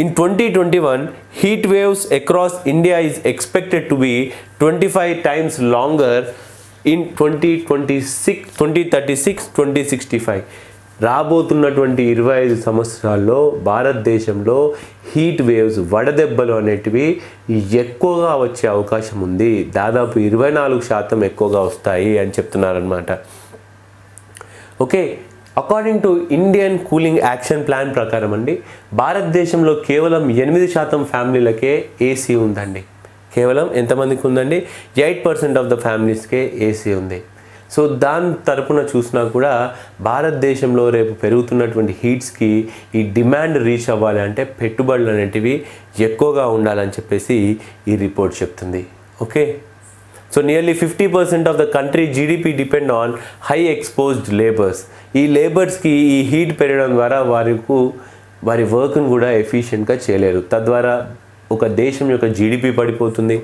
in twenty twenty-one, heat waves across India is expected to be twenty-five times longer in twenty thirty-six to twenty sixty-five. రాబోతున్నటువంటి ఇరవై ఐదు సంవత్సరాల్లో భారతదేశంలో హీట్ వేవ్స్ వడదెబ్బలు అనేటివి ఎక్కువగా వచ్చే అవకాశం ఉంది. దాదాపు ఇరవై నాలుగు శాతం ఎక్కువగా వస్తాయి అని చెప్తున్నారన్నమాట. Okay, according to Indian cooling action plan ప్రకారం అండి భారతదేశంలో కేవలం ఎనిమిది శాతం ఫ్యామిలీలకే ఏసీ ఉందండి. కేవలం ఎంతమందికి ఉందండి? ఎయిట్ పర్సెంట్ ఆఫ్ ద ఫ్యామిలీస్కే ఏసీ ఉంది. సో దాని తరపున చూసినా కూడా భారతదేశంలో రేపు పెరుగుతున్నటువంటి హీట్స్కి ఈ డిమాండ్ రీచ్ అవ్వాలి అంటే పెట్టుబడులు అనేటివి ఎక్కువగా ఉండాలని చెప్పేసి ఈ రిపోర్ట్ చెప్తుంది. Okay, so nearly fifty percent of the country G D P depend on high exposed labors. ఈ లేబర్స్ కి ఈ హీట్ పెరగడం ద్వారా వారికి వారి వర్క్ ను కూడా ఎఫిషియెంట్ గా చేయలేరు. తద్వారా ఒక దేశం యొక్క జీడిపి పడిపోతుంది.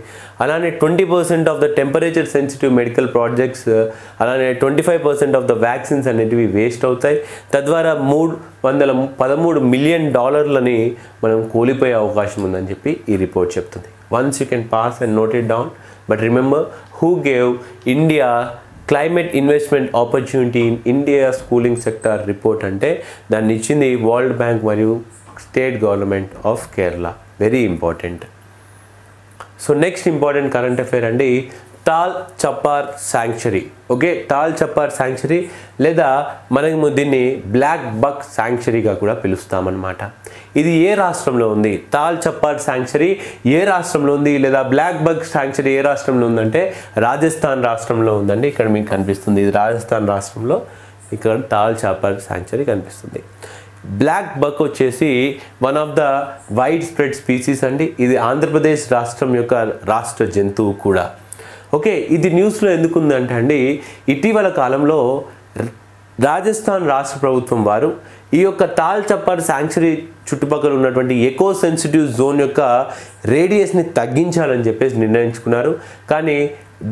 అలానే twenty percent of the temperature sensitive medical projects అలానే twenty five percent of the vaccines అనేటివి వేస్ట్ అవుతాయి. తద్వారా మూడు వందల పదమూడు మిలియన్ డాలర్లని మనం కోల్పోయే అవకాశం ఉందని చెప్పి ఈ రిపోర్ట్ చెప్తుంది. Once you can pass and note it down, but remember who gave India climate investment opportunity in India cooling sector report అంటే దాన్ని ఇచ్చింది వరల్డ్ బ్యాంక్ మరియు state government of Kerala. Very important. So next important current affair అండి Tal Chhapar Sanctuary. Okay, Tal Chhapar Sanctuary Leda Manamudini Black Buck Sanctuary Kakura Pilustaman Mata. Idi Ye Rastram Londi, Tal Chhapar Sanctuary, Ye Rastram Londi, Leda Black Buck Sanctuary, Ye Rastram Lundante, Rajasthan Rastram Londante, Kermit Kanpistundi, Rajasthan Rastram Lo, Ikar Tal Chhapar Sanctuary Kanpistundi. Black buck chesi one of the widespread species and this is Andhra Pradesh Rastram Yoka Rashtra Jentu Kuda. Okay, this news lo enduku undante itivala kalamlo Rajasthan Rashtra Prabhutvam varu ee yokka Tal Chhapar Sanctuary chuttupakala unnatuvanti eco sensitive zone yokka radius ni tagginchalani cheppesi nirnainchukunnaru kaani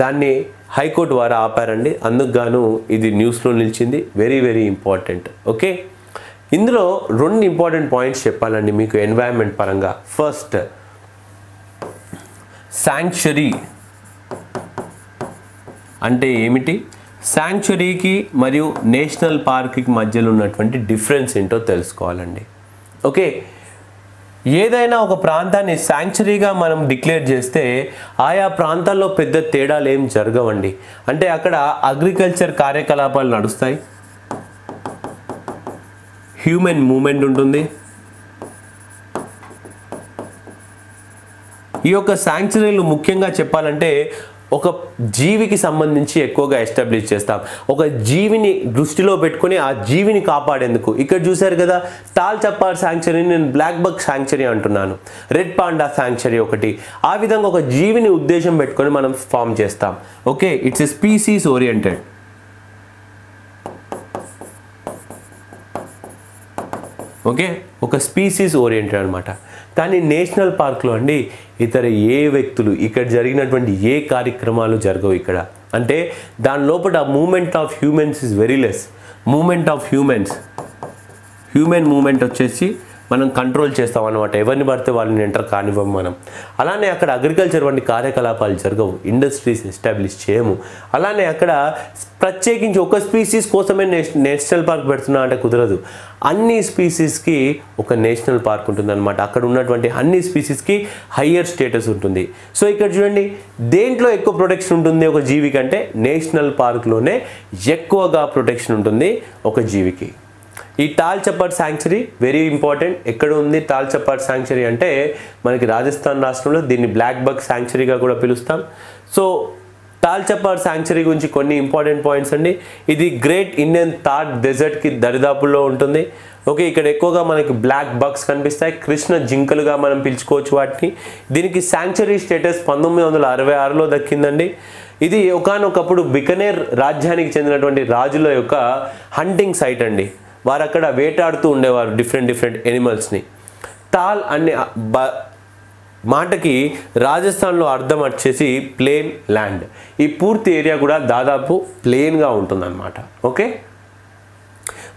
danni high court vara aaparandi andukanu idi news lo nilchindi very very important. Okay, ఇందులో రెండు important points చెప్పాలండి మీకు environment పరంగా. First, sanctuary అంటే ఏమిటి, శాంక్చురీకి మరియు national పార్క్కి మధ్యలో ఉన్నటువంటి డిఫరెన్స్ ఏంటో తెలుసుకోవాలండి. ఓకే, ఏదైనా ఒక ప్రాంతాన్ని శాంక్చురీగా మనం డిక్లేర్ చేస్తే ఆయా ప్రాంతాల్లో పెద్ద తేడాలు ఏం జరగవండి. అంటే అక్కడ అగ్రికల్చర్ కార్యకలాపాలు నడుస్తాయి, హ్యూమన్ మూమెంట్ ఉంటుంది. ఈ యొక్క శాంక్చురీలు ముఖ్యంగా చెప్పాలంటే ఒక జీవికి సంబంధించి ఎక్కువగా ఎస్టాబ్లిష్ చేస్తాం, ఒక జీవిని దృష్టిలో పెట్టుకొని ఆ జీవిని కాపాడేందుకు. ఇక్కడ చూశారు కదా తాల్ చప్పార్ శాంక్చురీని నేను బ్లాక్ బక్ శాంక్చురీ అంటున్నాను, రెడ్ పాండా శాంక్చురీ ఒకటి. ఆ విధంగా ఒక జీవిని ఉద్దేశం పెట్టుకొని మనం ఫామ్ చేస్తాం. Okay, it's a species oriented. Okay, ఒక స్పీసీస్ ఓరియంటెడ్ అనమాట. కానీ నేషనల్ పార్క్లో అండి ఇతర ఏ వ్యక్తులు ఇక్కడ జరిగినటువంటి ఏ కార్యక్రమాలు జరగవు ఇక్కడ. అంటే దాని లోపల movement of humans is very less. Movement of humans human movement వచ్చేసి మనం కంట్రోల్ చేస్తాం అనమాట, ఎవరిని పడితే వాళ్ళని ఎంటర్ కానివ్వం మనం. అలానే అక్కడ అగ్రికల్చర్ వంటి కార్యకలాపాలు జరగవు, ఇండస్ట్రీస్ ఎస్టాబ్లిష్ చేయము. అలానే అక్కడ ప్రత్యేకించి ఒక స్పీసీస్ కోసమే నేషనల్ పార్క్ పెడుతున్నా అంటే కుదరదు, అన్ని స్పీసీస్కి ఒక నేషనల్ పార్క్ ఉంటుందన్నమాట. అక్కడ ఉన్నటువంటి అన్ని స్పీసీస్కి హయ్యర్ స్టేటస్ ఉంటుంది. సో ఇక్కడ చూడండి దేంట్లో ఎక్కువ ప్రొటెక్షన్ ఉంటుంది ఒక జీవి కంటే, నేషనల్ పార్క్లోనే ఎక్కువగా ప్రొటెక్షన్ ఉంటుంది ఒక జీవికి. ఈ Tal Chhapar sanctuary very important. ఎక్కడ ఉంది టాల్ చప్పర్ శాంక్చురీ అంటే మనకి రాజస్థాన్ రాష్ట్రంలో, దీన్ని బ్లాక్ బక్ శాంక్చురీగా కూడా పిలుస్తాం. సో టాల్ చప్పర్ శాంక్చురీ గురించి కొన్ని ఇంపార్టెంట్ పాయింట్స్ అండి. ఇది గ్రేట్ ఇండియన్ థార్ డెజర్ట్కి దరిదాపుల్లో ఉంటుంది. ఓకే, ఇక్కడ ఎక్కువగా మనకి బ్లాక్ బక్స్ కనిపిస్తాయి, కృష్ణ జింకలుగా మనం పిలుచుకోవచ్చు వాటిని. దీనికి శాంక్చురీ స్టేటస్ పంతొమ్మిది వందల అరవై ఆరులో దక్కిందండి. ఇది ఒకనొకప్పుడు బికనేర్ రాజ్యానికి చెందినటువంటి రాజుల యొక్క హంటింగ్ సైట్ అండి. వారు అక్కడ వేటాడుతూ ఉండేవారు డిఫరెంట్ డిఫరెంట్ ఎనిమల్స్ని. తాల్ అనే మాటకి రాజస్థాన్లో అర్థం వచ్చేసి ప్లేన్ ల్యాండ్. ఈ పూర్తి ఏరియా కూడా దాదాపు ప్లేన్గా ఉంటుందన్నమాట. ఓకే,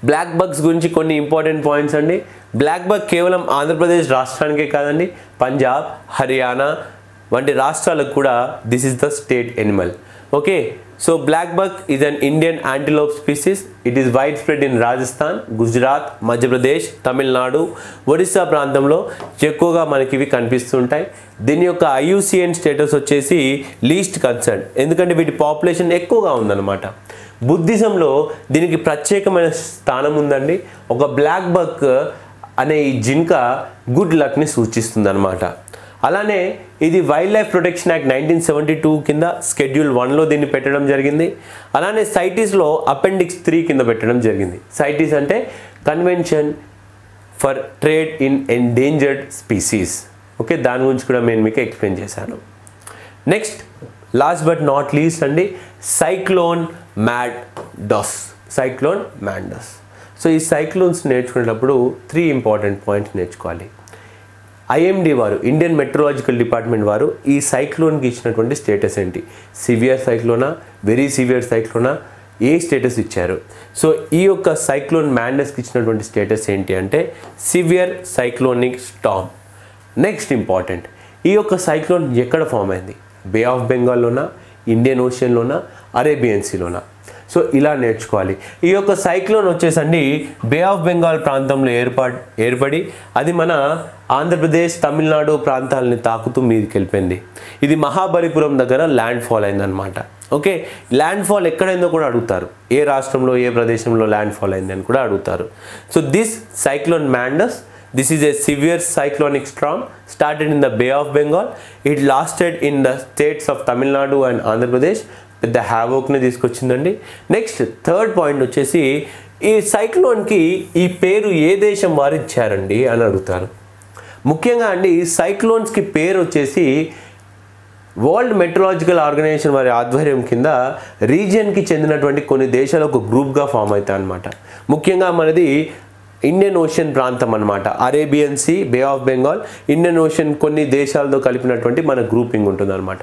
బ్లాక్ బక్స్ గురించి కొన్ని ఇంపార్టెంట్ పాయింట్స్ అండి. బ్లాక్ బక్ కేవలం ఆంధ్రప్రదేశ్ రాష్ట్రానికే కాదండి, పంజాబ్, హర్యానా వంటి రాష్ట్రాలకు కూడా this is the state animal. Okay, so black buck is an Indian antelope species. It is widespread in Rajasthan, Gujarat, Madhya Pradesh, Tamil Nadu, Odisha ప్రాంతంలో ఎక్కువగా మనకి ఇవి కనిపిస్తుంటాయి. దీని యొక్క ఐ యూ సీ ఎన్ status వచ్చేసి లీస్ట్ కన్సర్న్, ఎందుకంటే వీటి పాపులేషన్ ఎక్కువగా ఉందన్నమాట. బుద్ధిజంలో దీనికి ప్రత్యేకమైన స్థానం ఉందండి. ఒక బ్లాక్ బక్ అనే ఈ జింక గుడ్ లక్ని సూచిస్తుంది అనమాట. అలానే ఇది wildlife protection act nineteen seventy two కింద స్కెడ్యూల్ వన్లో దీన్ని పెట్టడం జరిగింది. అలానే సైటీస్లో అపెండిక్స్ త్రీ కింద పెట్టడం జరిగింది. సైటీస్ అంటే convention for trade in endangered species. Okay, దాని గురించి కూడా నేను మీకు ఎక్స్ప్లెయిన్ చేశాను. Next, last but not least అండి, cyclone Mandous. Cyclone Mandous. So ఈ సైక్లోన్స్ నేర్చుకునేటప్పుడు త్రీ ఇంపార్టెంట్ పాయింట్స్ నేర్చుకోవాలి. ఐఎండి వారు, ఇండియన్ మెట్రలాజికల్ డిపార్ట్మెంట్ వారు ఈ సైక్లోన్కి ఇచ్చినటువంటి స్టేటస్ ఏంటి, సివియర్ సైక్లోనా, వెరీ సివియర్ సైక్లోనా, ఏ స్టేటస్ ఇచ్చారు. సో ఈ యొక్క సైక్లోన్ మ్యాండస్కి ఇచ్చినటువంటి స్టేటస్ ఏంటి అంటే severe cyclonic storm. Next important, ఈ యొక్క సైక్లోన్ ఎక్కడ ఫామ్ అయింది, బే ఆఫ్ బెంగాల్లోనా, ఇండియన్ ఓషన్లోనా, అరేబియన్ సీలోనా. సో ఇలా నేర్చుకోవాలి. ఈ యొక్క సైక్లోన్ వచ్చేసండి బే ఆఫ్ బెంగాల్ ప్రాంతంలో ఏర్పాటు ఏర్పడి అది మన ఆంధ్రప్రదేశ్ తమిళనాడు ప్రాంతాలని తాకుతూ మీదకి వెళ్ళిపోయింది. ఇది మహాబలిపురం దగ్గర ల్యాండ్ ఫాల్ అయిందనమాట. ఓకే, ల్యాండ్ ఫాల్ ఎక్కడైందో కూడా అడుగుతారు, ఏ రాష్ట్రంలో ఏ ప్రదేశంలో ల్యాండ్ ఫాల్ అయిందని కూడా అడుగుతారు. So this cyclone Mandous, this is a severe cyclonic storm started in the Bay of Bengal. It lasted in the states of Tamil Nadu and Andhra Pradesh. పెద్ద హ్యావోక్ని తీసుకొచ్చిందండి. నెక్స్ట్ థర్డ్ పాయింట్ వచ్చేసి ఈ సైక్లోన్కి ఈ పేరు ఏ దేశం వారు ఇచ్చారండి అని అడుగుతారు. ముఖ్యంగా అండి సైక్లోన్స్కి పేరు వచ్చేసి వరల్డ్ మెట్రలాజికల్ ఆర్గనైజేషన్ వారి ఆధ్వర్యం కింద రీజియన్కి చెందినటువంటి కొన్ని దేశాలు ఒక గ్రూప్గా ఫామ్ అవుతాయి అన్నమాట. ముఖ్యంగా మనది ఇండియన్ ఓషన్ ప్రాంతం అనమాట. Arabian sea, bay of Bengal, Indian ocean కొన్ని దేశాలతో కలిపినటువంటి మన గ్రూపింగ్ ఉంటుందన్నమాట.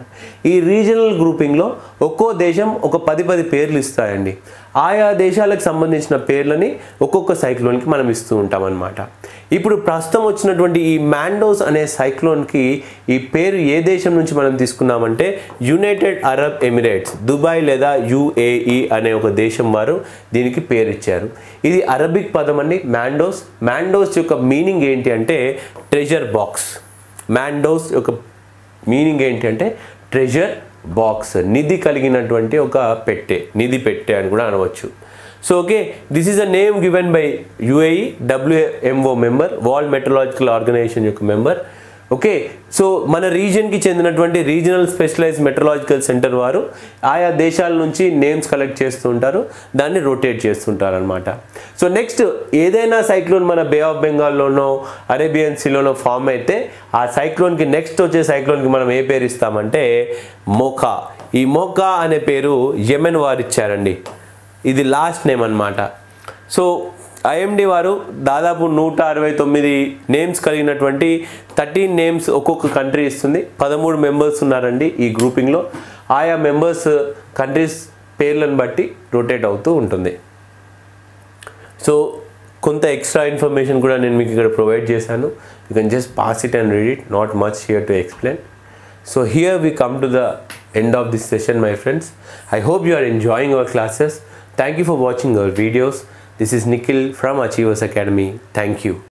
ఈ రీజనల్ గ్రూపింగ్లో ఒక్కో దేశం ఒక పది పది పేర్లు ఇస్తాయండి. ఆయా దేశాలకు సంబంధించిన పేర్లని ఒక్కొక్క సైక్లోన్కి మనం ఇస్తూ ఉంటామన్నమాట. ఇప్పుడు ప్రస్తుతం వచ్చినటువంటి ఈ మాండోస్ అనే సైక్లోన్కి ఈ పేరు ఏ దేశం నుంచి మనం తీసుకున్నామంటే యునైటెడ్ అరబ్ ఎమిరేట్స్, దుబాయ్ లేదా యుఏఈ అనే ఒక దేశం వారు దీనికి పేరు ఇచ్చారు. ఇది అరబిక్ పదం అండి. మాండోస్ మాండోస్ యొక్క మీనింగ్ ఏంటి అంటే ట్రెజర్ బాక్స్. మాండోస్ యొక్క మీనింగ్ ఏంటి అంటే ట్రెజర్ బాక్స్, నిధి కలిగినటువంటి ఒక పెట్టె, నిధి పెట్టె అని కూడా అనవచ్చు. So okay, this is a name given by U A E, W M O member, World Meteorological Organization member. Okay, so mana region ki chendinatuvanti regional specialized meteorological center varu aya deshal nunchi names collect chestuntaru, danni rotate chestuntaru anamata. So next edaina cyclone mana Bay of Bengal lono Arabian Sea lono form aithe aa cyclone ki next oche cyclone ki manam e peru istamante మోకా. ఈ మోకా అనే పేరు Yemen వారు ఇచ్చారండి. ఇది last name అనమాట. So IMD వారు దాదాపు నూట అరవై తొమ్మిది నేమ్స్ కలిగినటువంటి థర్టీన్ నేమ్స్ ఒక్కొక్క కంట్రీ ఇస్తుంది. పదమూడు మెంబర్స్ ఉన్నారండి ఈ గ్రూపింగ్లో. ఆయా మెంబర్స్ కంట్రీస్ పేర్లను బట్టి రొటేట్ అవుతూ ఉంటుంది. సో కొంత ఎక్స్ట్రా ఇన్ఫర్మేషన్ కూడా నేను మీకు ఇక్కడ ప్రొవైడ్ చేశాను. You can just pass it and read it, not much here to explain. So here we come to the end of this session, my friends. I hope you are enjoying our classes. Thank you for watching our videos. This is Nikhil from Achievers Academy. Thank you.